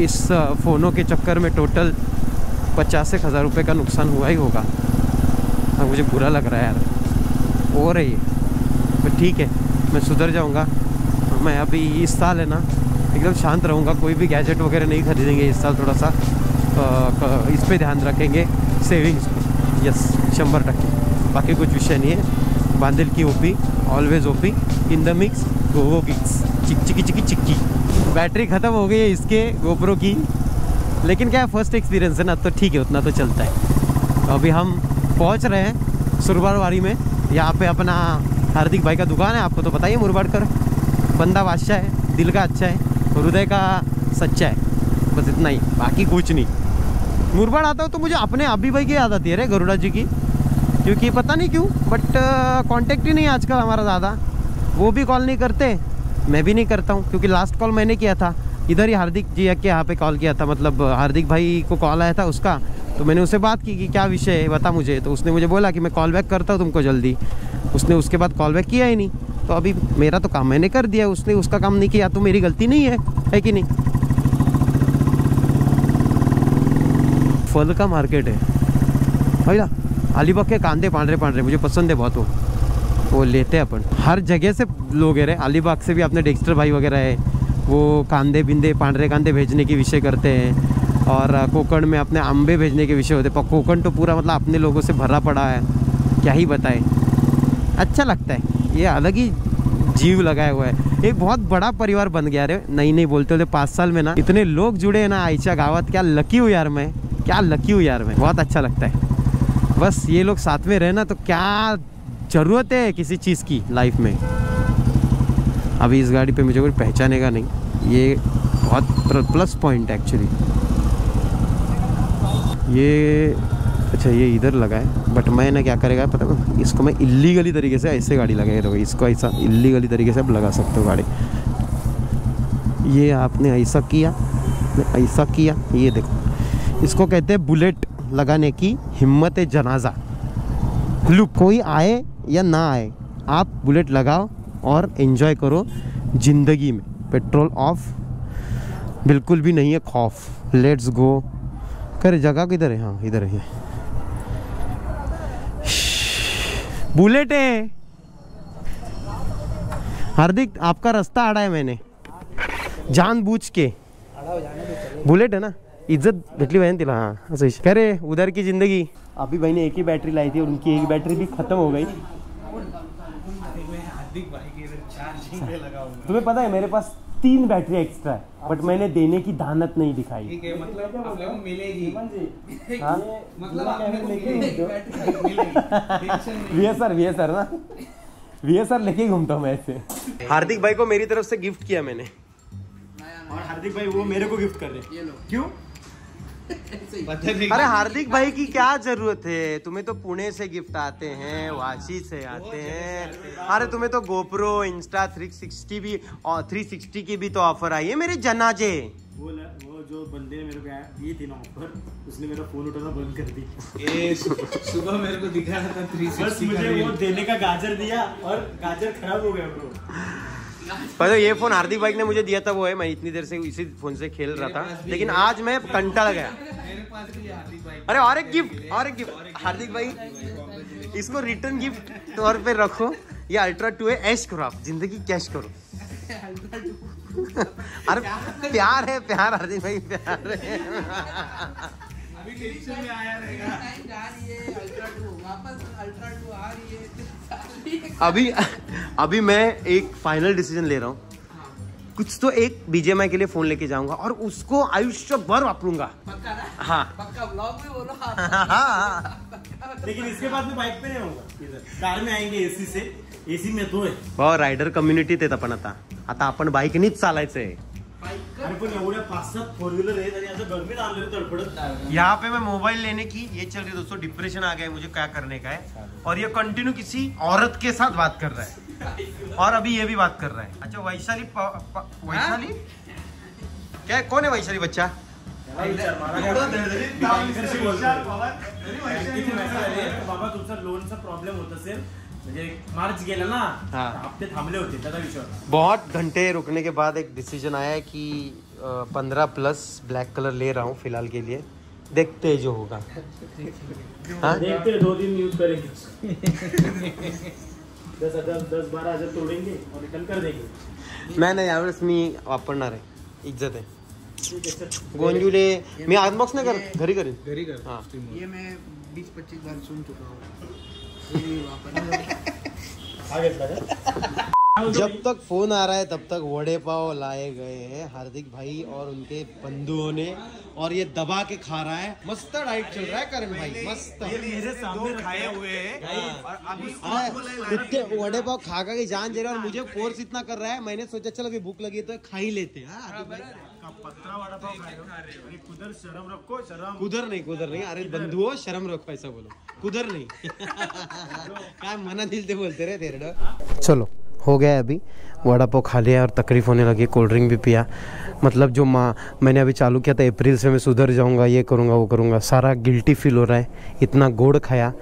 इस फ़ोनों के चक्कर में टोटल 50-1,000 रुपये का नुकसान हुआ ही होगा। और मुझे बुरा लग रहा है यार, ओवर है ये। पर ठीक है, मैं सुधर जाऊँगा। मैं अभी इस साल है ना एकदम शांत रहूँगा, कोई भी गैजेट वगैरह नहीं खरीदेंगे इस साल। थोड़ा सा इस पे ध्यान रखेंगे, सेविंग्स पे। यस, 100%। बाकी कुछ विषय नहीं है। बांधिलकी OP, always OP, in the mix गोवो किक्स, चिक चिकी चिकी चिक्की। बैटरी ख़त्म हो गई है इसके GoPro की, लेकिन क्या फर्स्ट एक्सपीरियंस है ना, तो ठीक है, उतना तो चलता है। अभी हम पहुँच रहे हैं सुरबारवाड़ी में। यहाँ पर अपना हार्दिक भाई का दुकान है, आपको तो पता ही है। मुरबाड़कर बंदा बादशाह है, दिल का अच्छा है, हृदय का सच्चा है, बस इतना ही, बाकी कुछ नहीं। मुरबाड़ आता हूँ तो मुझे अपने अभी भाई की याद आती है रे, गरुड़ा जी की, क्योंकि पता नहीं क्यों बट कांटेक्ट ही नहीं आजकल हमारा ज़्यादा। वो भी कॉल नहीं करते, मैं भी नहीं करता हूँ, क्योंकि लास्ट कॉल मैंने किया था इधर ही हार्दिक जी के यहाँ पर कॉल किया था। मतलब हार्दिक भाई को कॉल आया था उसका, तो मैंने उससे बात की कि क्या विषय है बता मुझे। तो उसने मुझे बोला कि मैं कॉल बैक करता हूँ तुमको जल्दी। उसने उसके बाद कॉल बैक किया ही नहीं। तो अभी मेरा तो काम मैंने कर दिया, उसने उसका काम नहीं किया, तो मेरी गलती नहीं है, है कि नहीं। फल का मार्केट है भाई ना, अलीबाग के कांदे पांडरे पांडरे मुझे पसंद है बहुत। वो लेते हैं अपन। हर जगह से लोग है रे, अलीबाग से भी अपने डेक्स्टर भाई वगैरह है, वो कांदे बिंदे पांडरे कांदे भेजने के विषय करते हैं। और कोकण में अपने आंबे भेजने के विषय होते हैं। पर कोकण तो पूरा मतलब अपने लोगों से भरा पड़ा है, क्या ही बताएं। अच्छा लगता है, ये अलग ही जीव लगाया हुआ है। एक बहुत बड़ा परिवार बन गया रे, नहीं नहीं बोलते होते 5 साल में ना इतने लोग जुड़े हैं ना आयशा गावत। क्या लकी हूँ यार मैं, क्या लकी हूँ यार मैं, बहुत अच्छा लगता है। बस ये लोग साथ में रहे ना तो क्या ज़रूरत है किसी चीज़ की लाइफ में। अभी इस गाड़ी पे मुझे कोई पहचाने का नहीं, ये बहुत प्लस पॉइंट है एक्चुअली। ये अच्छा ये इधर लगा है, बट मैं ना क्या करेगा पता है, इसको मैं इल्लीगली तरीके से ऐसे गाड़ी लगाई तो इसको ऐसा इल्लीगली तरीके से आप लगा सकते हो गाड़ी। ये आपने ऐसा किया, ऐसा किया, ये देखो, इसको कहते हैं बुलेट लगाने की हिम्मत है जनाजा। लुक, कोई आए या ना आए, आप बुलेट लगाओ और एंजॉय करो ज़िंदगी में। पेट्रोल ऑफ, बिल्कुल भी नहीं है खौफ। Let's go. करे जगह किधर है? हाँ इधर है। बुलेट है। हार्दिक आपका रास्ता अड़ा है मैंने जानबूझ के। बुलेट है ना, इज्जत भेटली भाई तिला। हाँ असं कह रहे उधर की जिंदगी। अभी भाई ने एक ही बैटरी लाई थी और उनकी एक बैटरी भी खत्म हो गई। तुम्हें पता है मेरे पास 3 बैटरी एक्स्ट्रा है, बट मैंने देने की धानत नहीं दिखाई। ठीक है, मतलब आप लोगों को मिलेगी। हाँ? मतलब आप लोगों को मिलेगी। VSR ना, VSR लेके घूमता हूँ मैं ऐसे। हार्दिक भाई को मेरी तरफ से गिफ्ट किया मैंने, और हार्दिक भाई वो मेरे को गिफ्ट कर रहे। क्यों? अरे हार्दिक भाई की क्या जरूरत है, तुम्हें तो पुणे से गिफ्ट आते हैं, वाशी से आते हैं, अरे तुम्हें तो गोप्रो इंस्टा 360 भी और 360 की भी तो ऑफर आई है मेरे जनाजे। वो जो बंदे ने मेरे को ये थी ना ऑफर, उसने मेरा फोन उठाना बंद कर दिया। सुबह मेरे को दिखा रहा था 360 मुझे वो देने का गाजर दिया और गाजर खराब हो गया ब्रो। पर ये फोन हार्दिक भाई ने मुझे दिया था, वो है मैं इतनी देर से इसी फोन से खेल रहा था, लेकिन आज मैं कंटाल गया। अरे और एक गिफ्ट, और एक गिफ्ट हार्दिक भाई, इसको रिटर्न गिफ्ट तौर पे रखो। ये अल्ट्रा 2 है, ऐश करो आप जिंदगी, कैश करो। अरे प्यार है, प्यार हार्दिक भाई, प्यार है। अभी टेंशन में आया रहेगा वापस, अल्ट्रा 2 आ रही है। अभी मैं एक फाइनल डिसीजन ले रहा हूँ। हाँ। कुछ तो एक बीजेएमआई के लिए फोन लेके जाऊंगा और उसको आयुष्य भर वापरूंगा। पक्का ना? हाँ पक्का, व्लॉग में बोलो। हाँ। लेकिन इसके बाद मैं बाइक पे नहीं आऊंगा, कार में आएंगे। एसी से, एसी में तो है रायडर कम्युनिटी ते पण आता आता आपण बाईक नीच चालायचंय। अरे पण एवढ्या 5-7 फोर व्हीलर है यहाँ पे। मैं मोबाइल लेने की ये चल रही है दोस्तों, डिप्रेशन आ गया है मुझे, क्या करने का है। और ये कंटिन्यू किसी औरत के साथ बात कर रहा है और अभी ये भी बात कर रहा है। अच्छा वैशाली, वैशाली क्या है? कौन है वैशाली बच्चा? बाबा तुमचा लोनचा प्रॉब्लेम होत असेल, मार्च गेला ना। हाँ। हफ्ते थांबले होते, बहुत घंटे रुकने के बाद एक डिसीजन आया है कि 15+ ब्लैक कलर ले रहा हूँ फिलहाल के लिए, देखते हैं जो होगा। हाँ? देखते हैं, 2 दिन यूज करेंगे। 10,000-12,000 तोड़ेंगे और रिटर्न कर देंगे। नाही यावेळेस मी वापरणार आहे, इज्जत आहे। गोंजुले मी अनबॉक्स नाही करत, घरी करेन, घरी कर। हां ये मैं 20-25 बार सुन चुका हूं। जब तक फोन आ रहा है तब तक वड़े पाव लाए गए हैं हार्दिक भाई और उनके बंधुओं ने, और ये दबा के खा रहा है। मस्त डाइट चल रहा है करण भाई, मस्त। ये मेरे सामने खाए हुए हैं वड़े पाव, खा खा के जान दे रहा है और मुझे फोर्स इतना कर रहा है। मैंने सोचा चलो अभी भूख लगी है तो खा ही लेते हैं। पतरा वड़ा पाव खा रहे हो, कुदर शर्म रखो, शर्म। कुदर नहीं, कुदर नहीं। अरे बंधुओं शर्म रखो ऐसा बोलो, कुदर नहीं। क्या मना दिल से बोलते रहे तेरे। चलो हो गया, अभी वड़ा पाव खा लिया और तकलीफ होने लगी, कोल्ड ड्रिंक भी पिया। मतलब जो मैंने अभी चालू किया था अप्रैल से मैं सुधर जाऊंगा, ये करूंगा वो करूंगा, सारा गिल्टी फील हो रहा है। इतना गोड़ खाया,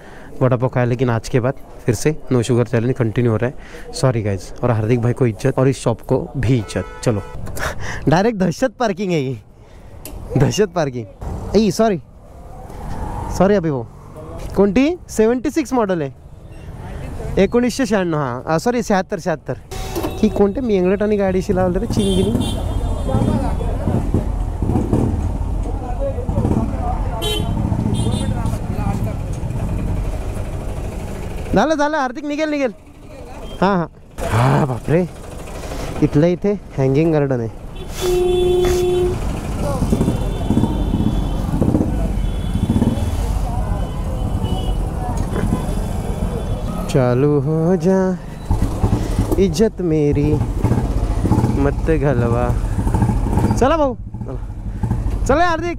वड़ा पाव खाया, लेकिन आज के बाद फिर से नो शुगर चैलेंज कंटिन्यू हो रहा है। सॉरी गाइज, और हार्दिक भाई को इज्जत और इस शॉप को भी इज्जत। चलो डायरेक्ट दहशत पार्किंग है ये, दहशत पार्किंग। ए सॉरी सॉरी, अभी वो कौन टी 76 मॉडल है, 1996। हाँ सॉरी 76 ही कोण ते मेंगळट आणि गाडीशी लावलं रे चिंगिनी। झालं झालं हार्दिक, निघेल निघेल। हां हां हां बापरे, इथलं इथे हँगिंग गार्डन आहे। चालू हो जा इज्जत मेरी मत घालवा। चला भाऊ चला हार्दिक।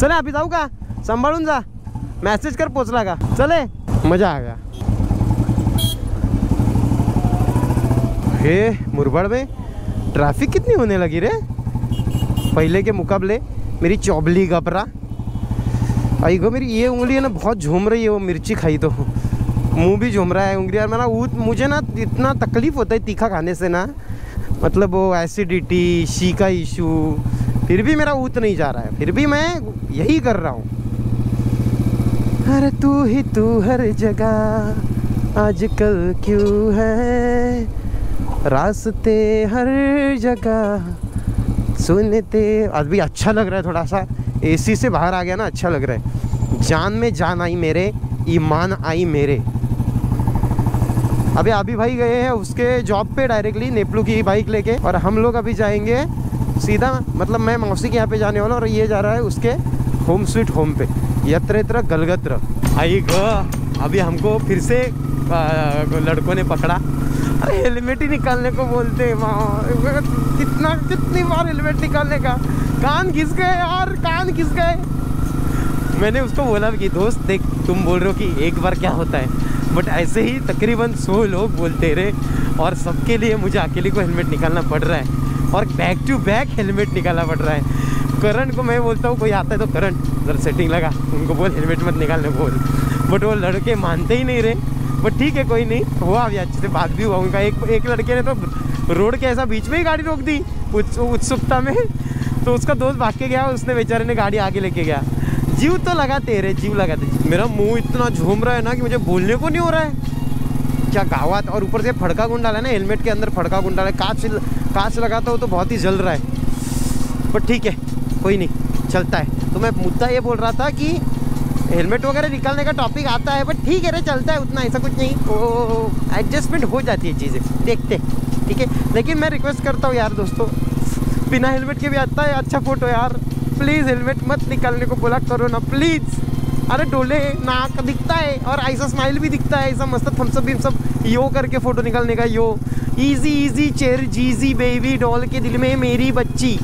चले अभी जाऊ का, संभाळून जा, मैसेज कर पोचला का। चले मजा आएगा। हे मुरबाड़ में ट्रैफिक कितनी होने लगी रे, पहले के मुकाबले। मेरी चौबली घबरा आई गो, मेरी ये उंगली है ना बहुत झूम रही है, वो मिर्ची खाई तो मुंह भी झूम रहा है उंगली। और मेरा मुझे ना इतना तकलीफ होता है तीखा खाने से ना, मतलब वो एसिडिटी शी का इशू, फिर भी मेरा ऊत नहीं जा रहा है, फिर भी मैं यही कर रहा हूँ। अरे तू ही तू हर जगह आजकल क्यों है, रास्ते हर जगह सुनते। आज भी अच्छा लग रहा है, थोड़ा सा एसी से बाहर आ गया ना, अच्छा लग रहा है। जान में जान आई मेरे, ईमान आई मेरे। अभी अभी भाई गए हैं उसके जॉब पे डायरेक्टली नेपलू की बाइक लेके, और हम लोग अभी जाएंगे सीधा, मतलब मैं मौसी के यहाँ पे जाने वाला और ये जा रहा है उसके होम स्वीट होम पे। यत्र यत्र गलगत्र आई ग। अभी हमको फिर से लड़कों ने पकड़ा, अरे हेलमेट ही निकालने को बोलते हैं वहाँ, कितना कितनी बार हेलमेट निकालने का, कान घिस गए यार, कान घिस गए। मैंने उसको बोला कि दोस्त देख तुम बोल रहे हो कि एक बार क्या होता है, बट ऐसे ही तकरीबन 100 लोग बोलते रहे और सबके लिए मुझे अकेले को हेलमेट निकालना पड़ रहा है और बैक टू बैक हेलमेट निकालना पड़ रहा है। करण को मैं बोलता हूँ कोई आता है तो करण जरा सेटिंग लगा, उनको बोल हेलमेट मत निकालने बोल, बट वो लड़के मानते ही नहीं रहे। बट ठीक है कोई नहीं, हुआ अभी अच्छे से बात भी हुआ उनका। एक लड़के ने तो रोड के ऐसा बीच में ही गाड़ी रोक दी उत्सुकता में, तो उसका दोस्त भाग के गया, उसने बेचारे ने गाड़ी आगे लेके गया। जीव तो लगाते रहे, जीव लगाते, मेरा मुंह इतना झूम रहा है ना कि मुझे बोलने को नहीं हो रहा है क्या गावत। और ऊपर से फड़का गुंड डाला है ना हेलमेट के अंदर, फड़का गुंड डाला है, कांच लगाता हो तो बहुत ही जल रहा है, बट ठीक है कोई नहीं चलता है। तो मैं मुद्दा ये बोल रहा था कि हेलमेट वगैरह निकालने का टॉपिक आता है, बट ठीक है रे चलता है उतना, ऐसा कुछ नहीं, एडजस्टमेंट हो जाती है चीज़ें देखते ठीक है। लेकिन मैं रिक्वेस्ट करता हूँ यार दोस्तों, बिना हेलमेट के भी आता है अच्छा फोटो यार, प्लीज़ हेलमेट मत निकालने को बोला करो ना प्लीज़। अरे डोले नाक दिखता है और ऐसा स्माइल भी दिखता है, ऐसा मस्त थम्सअप भी सब यो करके फ़ोटो निकालने का, यो ईजी ईजी चेर जीजी बेबी डॉल के दिल में मेरी बच्ची।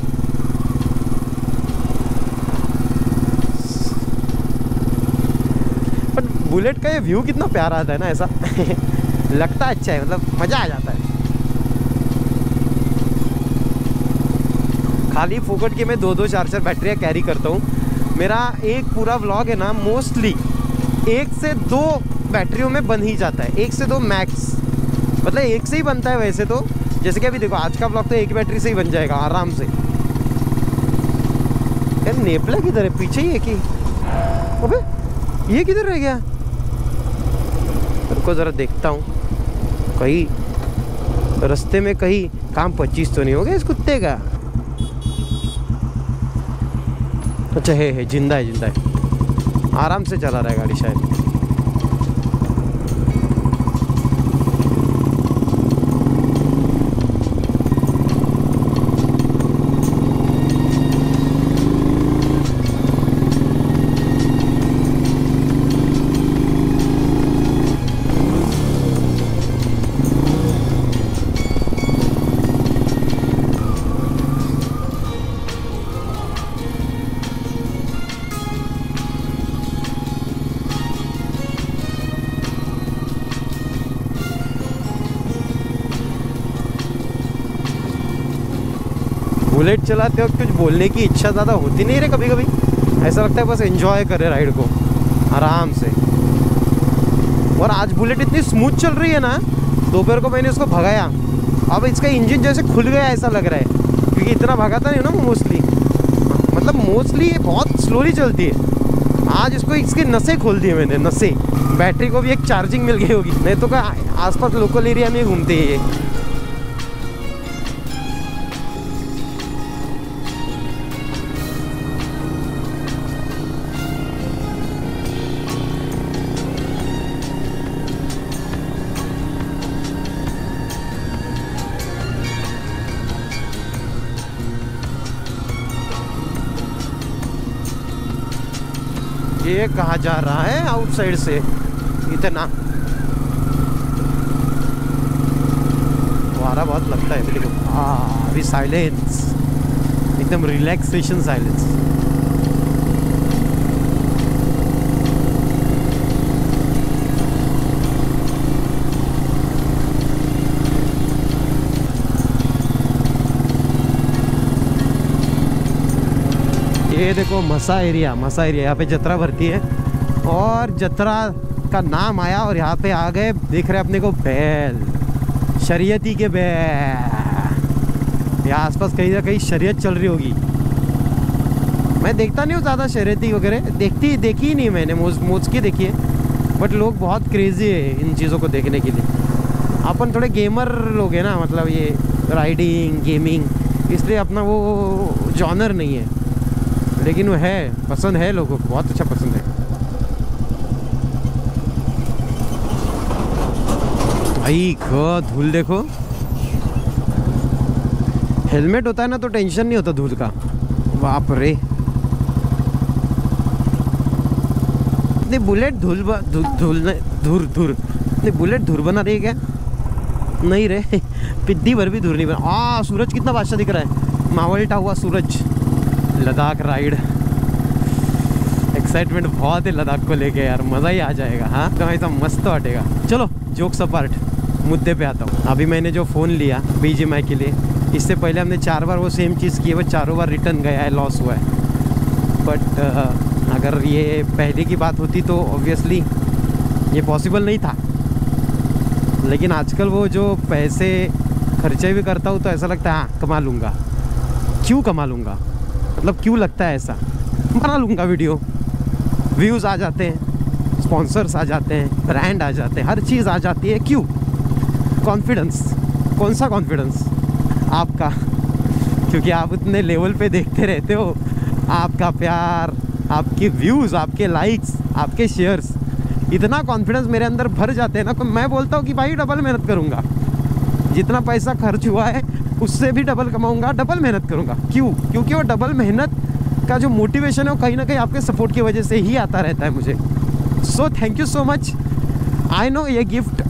बुलेट का ये व्यू कितना प्यारा आता है ना, ऐसा लगता अच्छा है, मतलब मज़ा आ जाता है। खाली फोकट के मैं 2-2 4-4 बैटरियाँ कैरी करता हूँ, मेरा एक पूरा व्लॉग है ना मोस्टली 1 से 2 बैटरियों में बन ही जाता है, 1 से 2 मैक्स, मतलब 1 से ही बनता है वैसे तो। जैसे कि अभी देखो आज का व्लॉग तो 1 बैटरी से ही बन जाएगा आराम से। यार नेपला किधर है, पीछे ही है कि अबे ये किधर रह गया, को ज़रा देखता हूँ कहीं रास्ते में कहीं काम 25 तो नहीं हो गया इस कुत्ते का। अच्छा है जिंदा है, जिंदा है, आराम से चला रहा है गाड़ी शायद। बुलेट चलाते वक्त कुछ बोलने की इच्छा ज़्यादा होती नहीं रहे कभी कभी, ऐसा लगता है बस एंजॉय करे राइड को आराम से। और आज बुलेट इतनी स्मूथ चल रही है ना, दोपहर को मैंने उसको भगाया, अब इसका इंजन जैसे खुल गया ऐसा लग रहा है, क्योंकि इतना भगाता नहीं ना मोस्टली, मतलब मोस्टली ये बहुत स्लोली चलती है। आज इसको इसके नसें खोल दिए मैंने, नसें, बैटरी को भी एक चार्जिंग मिल गई होगी, नहीं तो आसपास लोकल एरिया में घूमते ही है। ये कहा जा रहा है आउटसाइड से इतना वारा बहुत लगता है देखो। अभी साइलेंस, एकदम रिलैक्सेशन साइलेंस। ये देखो मसा एरिया, मसा एरिया यहाँ पे जतरा भरती है और जतरा का नाम आया और यहाँ पे आ गए, देख रहे हैं अपने को बैल, शरीयती के बैल। यहाँ आसपास कहीं ना कहीं शरीयत चल रही होगी, मैं देखता नहीं हूँ ज़्यादा शरीयती वगैरह, देखी ही नहीं मैंने, मोज की देखी है, बट लोग बहुत क्रेजी है इन चीज़ों को देखने के लिए। अपन थोड़े गेमर लोग हैं ना, मतलब ये राइडिंग गेमिंग, इसलिए अपना वो जॉनर नहीं है, लेकिन वो है, पसंद है लोगों को, बहुत अच्छा पसंद है। भाई को धूल देखो, हेलमेट होता है ना तो टेंशन नहीं होता धूल का। बाप रे, बुलेट धूल धूल धूल अपनी बुलेट धूर बना रही है क्या? नहीं रे, पिद्दी भर भी धूर नहीं बना। आ सूरज कितना बादशाह दिख रहा है, मावलटा हुआ सूरज। लद्दाख राइड एक्साइटमेंट बहुत है लद्दाख को लेके यार, मज़ा ही आ जाएगा। हाँ तो ऐसा मस्त हटेगा। चलो जोक्स अपार्ट मुद्दे पे आता हूँ। अभी मैंने जो फ़ोन लिया BGMI के लिए, इससे पहले हमने 4 बार वो सेम चीज़ की है, वो 4ों बार रिटर्न गया है, लॉस हुआ है। बट अगर ये पहले की बात होती तो ऑब्वियसली ये पॉसिबल नहीं था। लेकिन आजकल वो जो पैसे खर्चे भी करता हूँ तो ऐसा लगता है हाँ कमा लूँगा। क्यों कमा लूँगा मतलब क्यों लगता है ऐसा? बना लूँगा वीडियो, व्यूज़ आ जाते हैं, स्पॉन्सर्स आ जाते हैं, ब्रांड आ जाते हैं, हर चीज़ आ जाती है। क्यों? कॉन्फिडेंस। कौन सा कॉन्फिडेंस? आपका, क्योंकि आप उतने लेवल पे देखते रहते हो, आपका प्यार, आपके व्यूज़, आपके लाइक्स, आपके शेयर्स, इतना कॉन्फिडेंस मेरे अंदर भर जाते हैं ना, मैं बोलता हूँ कि भाई डबल मेहनत करूँगा, जितना पैसा खर्च हुआ है उससे भी डबल कमाऊँगा, डबल मेहनत करूँगा। क्यों? क्योंकि वो डबल मेहनत का जो मोटिवेशन है वो कहीं ना कहीं आपके सपोर्ट की वजह से ही आता रहता है मुझे। So thank you so much. I know ये गिफ्ट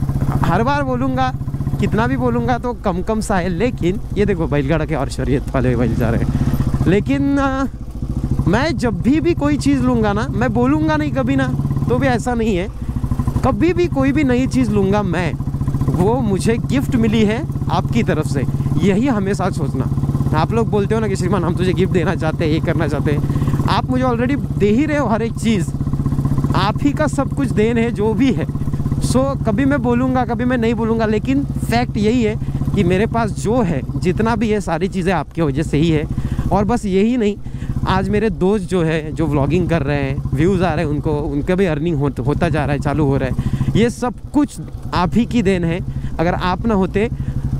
हर बार बोलूँगा, कितना भी बोलूँगा तो कम कम सा है, लेकिन ये देखो बैलगाड़ा के और शरीयत वाले बैल जा रहे हैं। लेकिन मैं जब भी कोई चीज़ लूँगा ना, मैं बोलूँगा नहीं कभी ना, तो भी ऐसा नहीं है, कभी भी कोई भी नई चीज़ लूँगा मैं, वो मुझे गिफ्ट मिली है आपकी तरफ से, यही हमेशा सोचना। आप लोग बोलते हो ना कि श्रीमान हम तुझे गिफ्ट देना चाहते हैं, ये करना चाहते हैं, आप मुझे ऑलरेडी दे ही रहे हो हर एक चीज़, आप ही का सब कुछ देन है जो भी है। सो कभी मैं बोलूँगा कभी मैं नहीं बोलूँगा, लेकिन फैक्ट यही है कि मेरे पास जो है जितना भी है सारी चीज़ें आपके वजह से ही है। और बस यही नहीं, आज मेरे दोस्त जो है जो व्लॉगिंग कर रहे हैं, व्यूज़ आ रहे हैं उनको, उनका भी अर्निंग होता जा रहा है, चालू हो रहा है, ये सब कुछ आप ही की देन है। अगर आप ना होते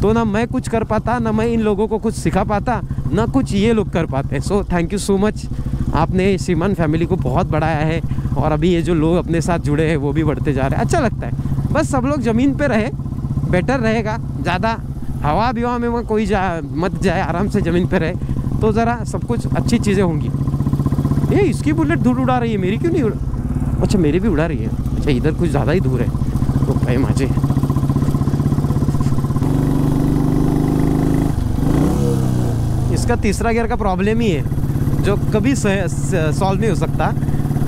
तो ना मैं कुछ कर पाता, ना मैं इन लोगों को कुछ सिखा पाता, ना कुछ ये लोग कर पाते। So thank you so much. आपने श्रीमान फैमिली को बहुत बढ़ाया है, और अभी ये जो लोग अपने साथ जुड़े हैं वो भी बढ़ते जा रहे हैं, अच्छा लगता है। बस सब लोग ज़मीन पे रहे बेटर रहेगा, ज़्यादा हवा बिवा में कोई मत जाए, आराम से ज़मीन पे रहे तो ज़रा सब कुछ अच्छी चीज़ें होंगी। ये इसकी बुलेट दूर उड़ा रही है, मेरी क्यों नहीं उड़ा? अच्छा मेरी भी उड़ा रही है, अच्छा इधर कुछ ज़्यादा ही दूर है तो भाई माजे। इसका तीसरा गियर का प्रॉब्लम ही है जो कभी सॉल्व नहीं हो सकता,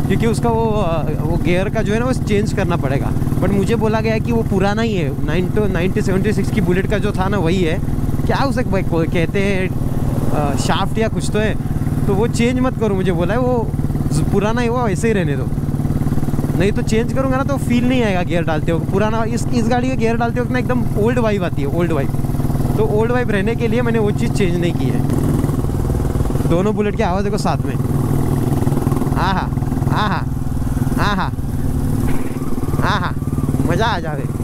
क्योंकि उसका वो गियर का जो है ना वो चेंज करना पड़ेगा। बट मुझे बोला गया है कि वो पुराना ही है, 1976 की बुलेट का जो था ना वही है, क्या उसे कहते हैं शाफ्ट या कुछ तो है, तो वो चेंज मत करो मुझे बोला है, वो पुराना ही, वो ऐसे ही रहने दो, नहीं तो चेंज करूँगा ना तो फील नहीं आएगा गियर डालते हो पुराना। इस गाड़ी का गियर डालते वक्त ना एकदम ओल्ड वाइब आती है, ओल्ड वाइब, तो ओल्ड वाइब रहने के लिए मैंने वो चीज़ चेंज नहीं की है। दोनों बुलेट की आवाज़ देखो साथ में, हाँ हाँ हाँ हाँ हाँ हाँ हाँ हाँ, मज़ा आ जावे।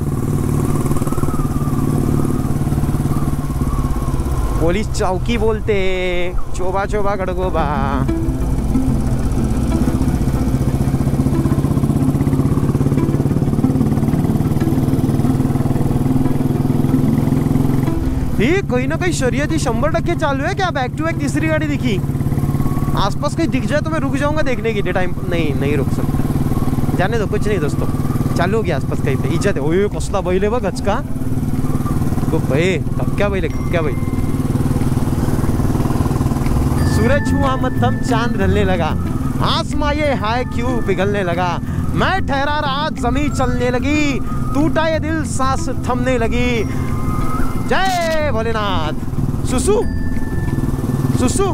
पुलिस चौकी बोलते चोबा चोबा गड़गोबा। ये कहीं ना कहीं शरीयत ही 100% चालू है क्या? बैक टू बैक तीसरी गाड़ी दिखी, आसपास कहीं दिख जाए तो मैं रुक जाऊंगा देखने के लिए, टाइम नहीं, नहीं रुक सकता, जाने दो कुछ नहीं दोस्तों, चालू हो गया आसपास कहीं पे, इज्जत है। ओए कसला बैल है बघ गचका, तो भाई धक्का बैल है, धक्का बैल। सूरज हुआ मत्थम चांद ढलने लगा, आसमाए हाय क्यों पिघलने लगा, मैं ठहरा रहा जमी चलने लगी, टूटा ये दिल सांस थमने लगी, जय भोलेनाथ। सुसु सुसु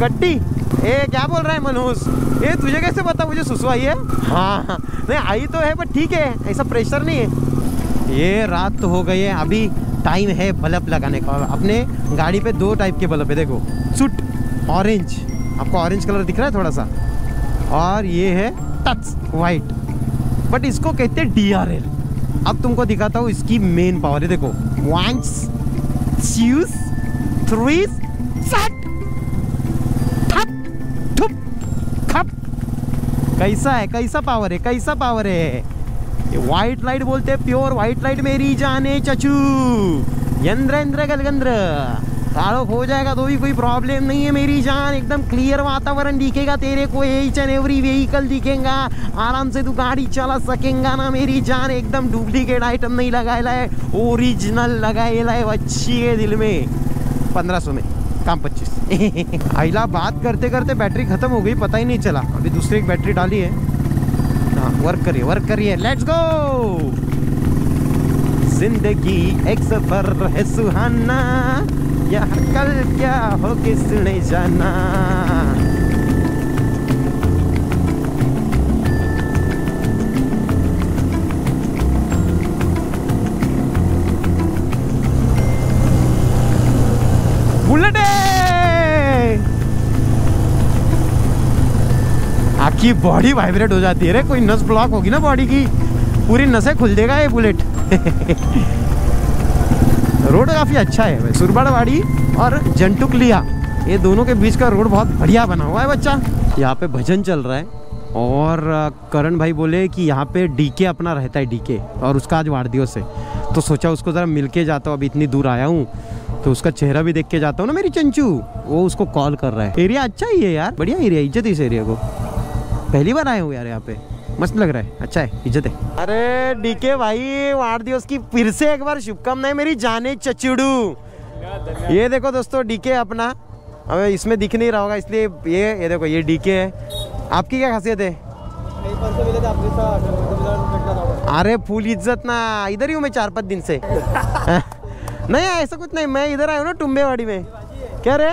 कट्टी, ए क्या बोल रहा है मनोज? ए तुझे कैसे पता मुझे सुसु आई है? हाँ नहीं आई तो है, बट ठीक है ऐसा प्रेशर नहीं है। ये रात तो हो गई है, अभी टाइम है बल्ब लगाने का। अपने गाड़ी पे 2 टाइप के बल्ब है, देखो सुट ऑरेंज, आपको ऑरेंज कलर दिख रहा है थोड़ा सा, और ये है टच वाइट, बट इसको कहते हैं DRL। अब तुमको दिखाता हूँ इसकी मेन पावर है, देखो 1 2 3 कैसा है, कैसा पावर है, कैसा पावर है। ये व्हाइट लाइट बोलते हैं, प्योर व्हाइट लाइट मेरी जाने चचू, यंद्र इंद्र गलगंद्र तारुफ हो जाएगा तो भी कोई प्रॉब्लम नहीं है मेरी जान। एकदम क्लियर वातावरण दिखेगा तेरे को, एच एंड एवरी व्हीकल दिखेगा, आराम से तू गाड़ी चला सकेगा ना मेरी जान। एकदम डुप्लीकेट आइटम नहीं लगाएला है, ओरिजिनल लगाएला है। अच्छी है दिल में 1500 में काम 25। आइला बात करते करते बैटरी खत्म हो गई, पता ही नहीं चला। अभी दूसरी एक बैटरी डाली है। हाँ वर्क करिए, लेट्स गो। जिंदगी एक सफर है सुहाना, यह कल क्या हो किसने जाना। की बॉडी वाइब्रेट हो जाती है रे, कोई नस ब्लॉक होगी ना बॉडी की, पूरी नसें खुल देगा ये बुलेट। रोड काफ़ी अच्छा है, सुरबाड़वाड़ी और जंटुकलिया ये दोनों के बीच का रोड बहुत बढ़िया बना हुआ है बच्चा। यहाँ पे भजन चल रहा है और करण भाई बोले कि यहाँ पे डीके अपना रहता है, डीके, और उसका आज वाढदिवस है तो सोचा उसको ज़रा मिल के जाता हूँ। अभी इतनी दूर आया हूँ तो उसका चेहरा भी देख के जाता हूँ ना मेरी चंचू। वो उसको कॉल कर रहा है। एरिया अच्छा ही है यार, बढ़िया एरिया, इज्जत इस एरिया को। पहली बार आए हो यार यहाँ पे, मस्त लग रहा है, अच्छा है, इज्जत है। अरे डीके भाई वाढदिवस की फिर से एक बार शुभकामनाएं मेरी जाने चचुड़ू। ये देखो दोस्तों डीके अपना, अब इसमें दिख नहीं रहा होगा इसलिए ये देखो ये डीके है। आपकी क्या खासियत है? अरे फुल इज्जत ना, इधर ही हूँ मैं 4-5 दिन से। नहीं ऐसा कुछ नहीं, मैं इधर आया हूँ ना टुम्बेवाड़ी में। क्या रे,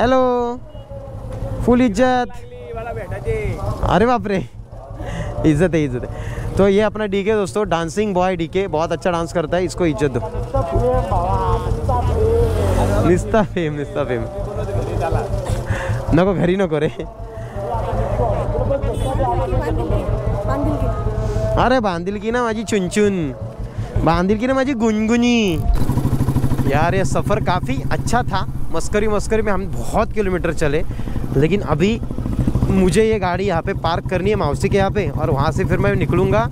हेलो, फुल इज्जत। अरे बाप रे, इज्जत है इज्जत है। तो ये अपना डीके दोस्तों, डांसिंग बॉय डीके, बहुत अच्छा डांस करता है, इसको इज्जत दो। निस्ता फेम नको, घर ही नको रे। अरे बांधिलकी ना माझी चुनचुन, बांधिलकी ना माझी गुनगुनी। यार ये सफ़र काफ़ी अच्छा था, मस्करी में हम बहुत किलोमीटर चले। लेकिन अभी मुझे ये गाड़ी यहाँ पे पार्क करनी है मौसी के यहाँ पे, और वहाँ से फिर मैं निकलूँगा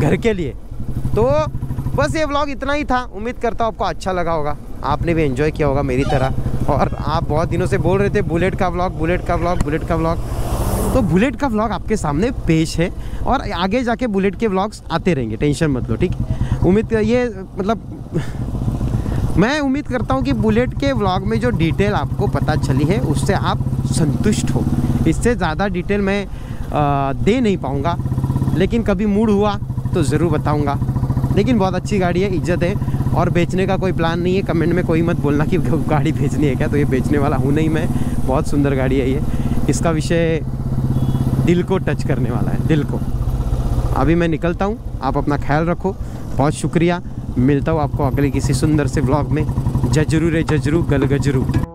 घर के लिए। तो बस ये व्लॉग इतना ही था, उम्मीद करता हूँ आपको अच्छा लगा होगा, आपने भी एंजॉय किया होगा मेरी तरह। और आप बहुत दिनों से बोल रहे थे बुलेट का व्लॉग, तो बुलेट का व्लॉग आपके सामने पेश है और आगे जाके बुलेट के व्लॉग्स आते रहेंगे, टेंशन मत लो, ठीक। मैं उम्मीद करता हूँ कि बुलेट के व्लॉग में जो डिटेल आपको पता चली है उससे आप संतुष्ट हो। इससे ज़्यादा डिटेल मैं दे नहीं पाऊँगा, लेकिन कभी मूड हुआ तो ज़रूर बताऊँगा। लेकिन बहुत अच्छी गाड़ी है, इज्जत है, और बेचने का कोई प्लान नहीं है। कमेंट में कोई मत बोलना कि गाड़ी बेचनी है क्या, तो ये बेचने वाला हूँ नहीं मैं। बहुत सुंदर गाड़ी है ये, इसका विषय दिल को टच करने वाला है, दिल को। अभी मैं निकलता हूँ, आप अपना ख्याल रखो, बहुत शुक्रिया। मिलता हूँ आपको अगले किसी सुंदर से ब्लॉग में। जजरू रे जजरू गल गजरू।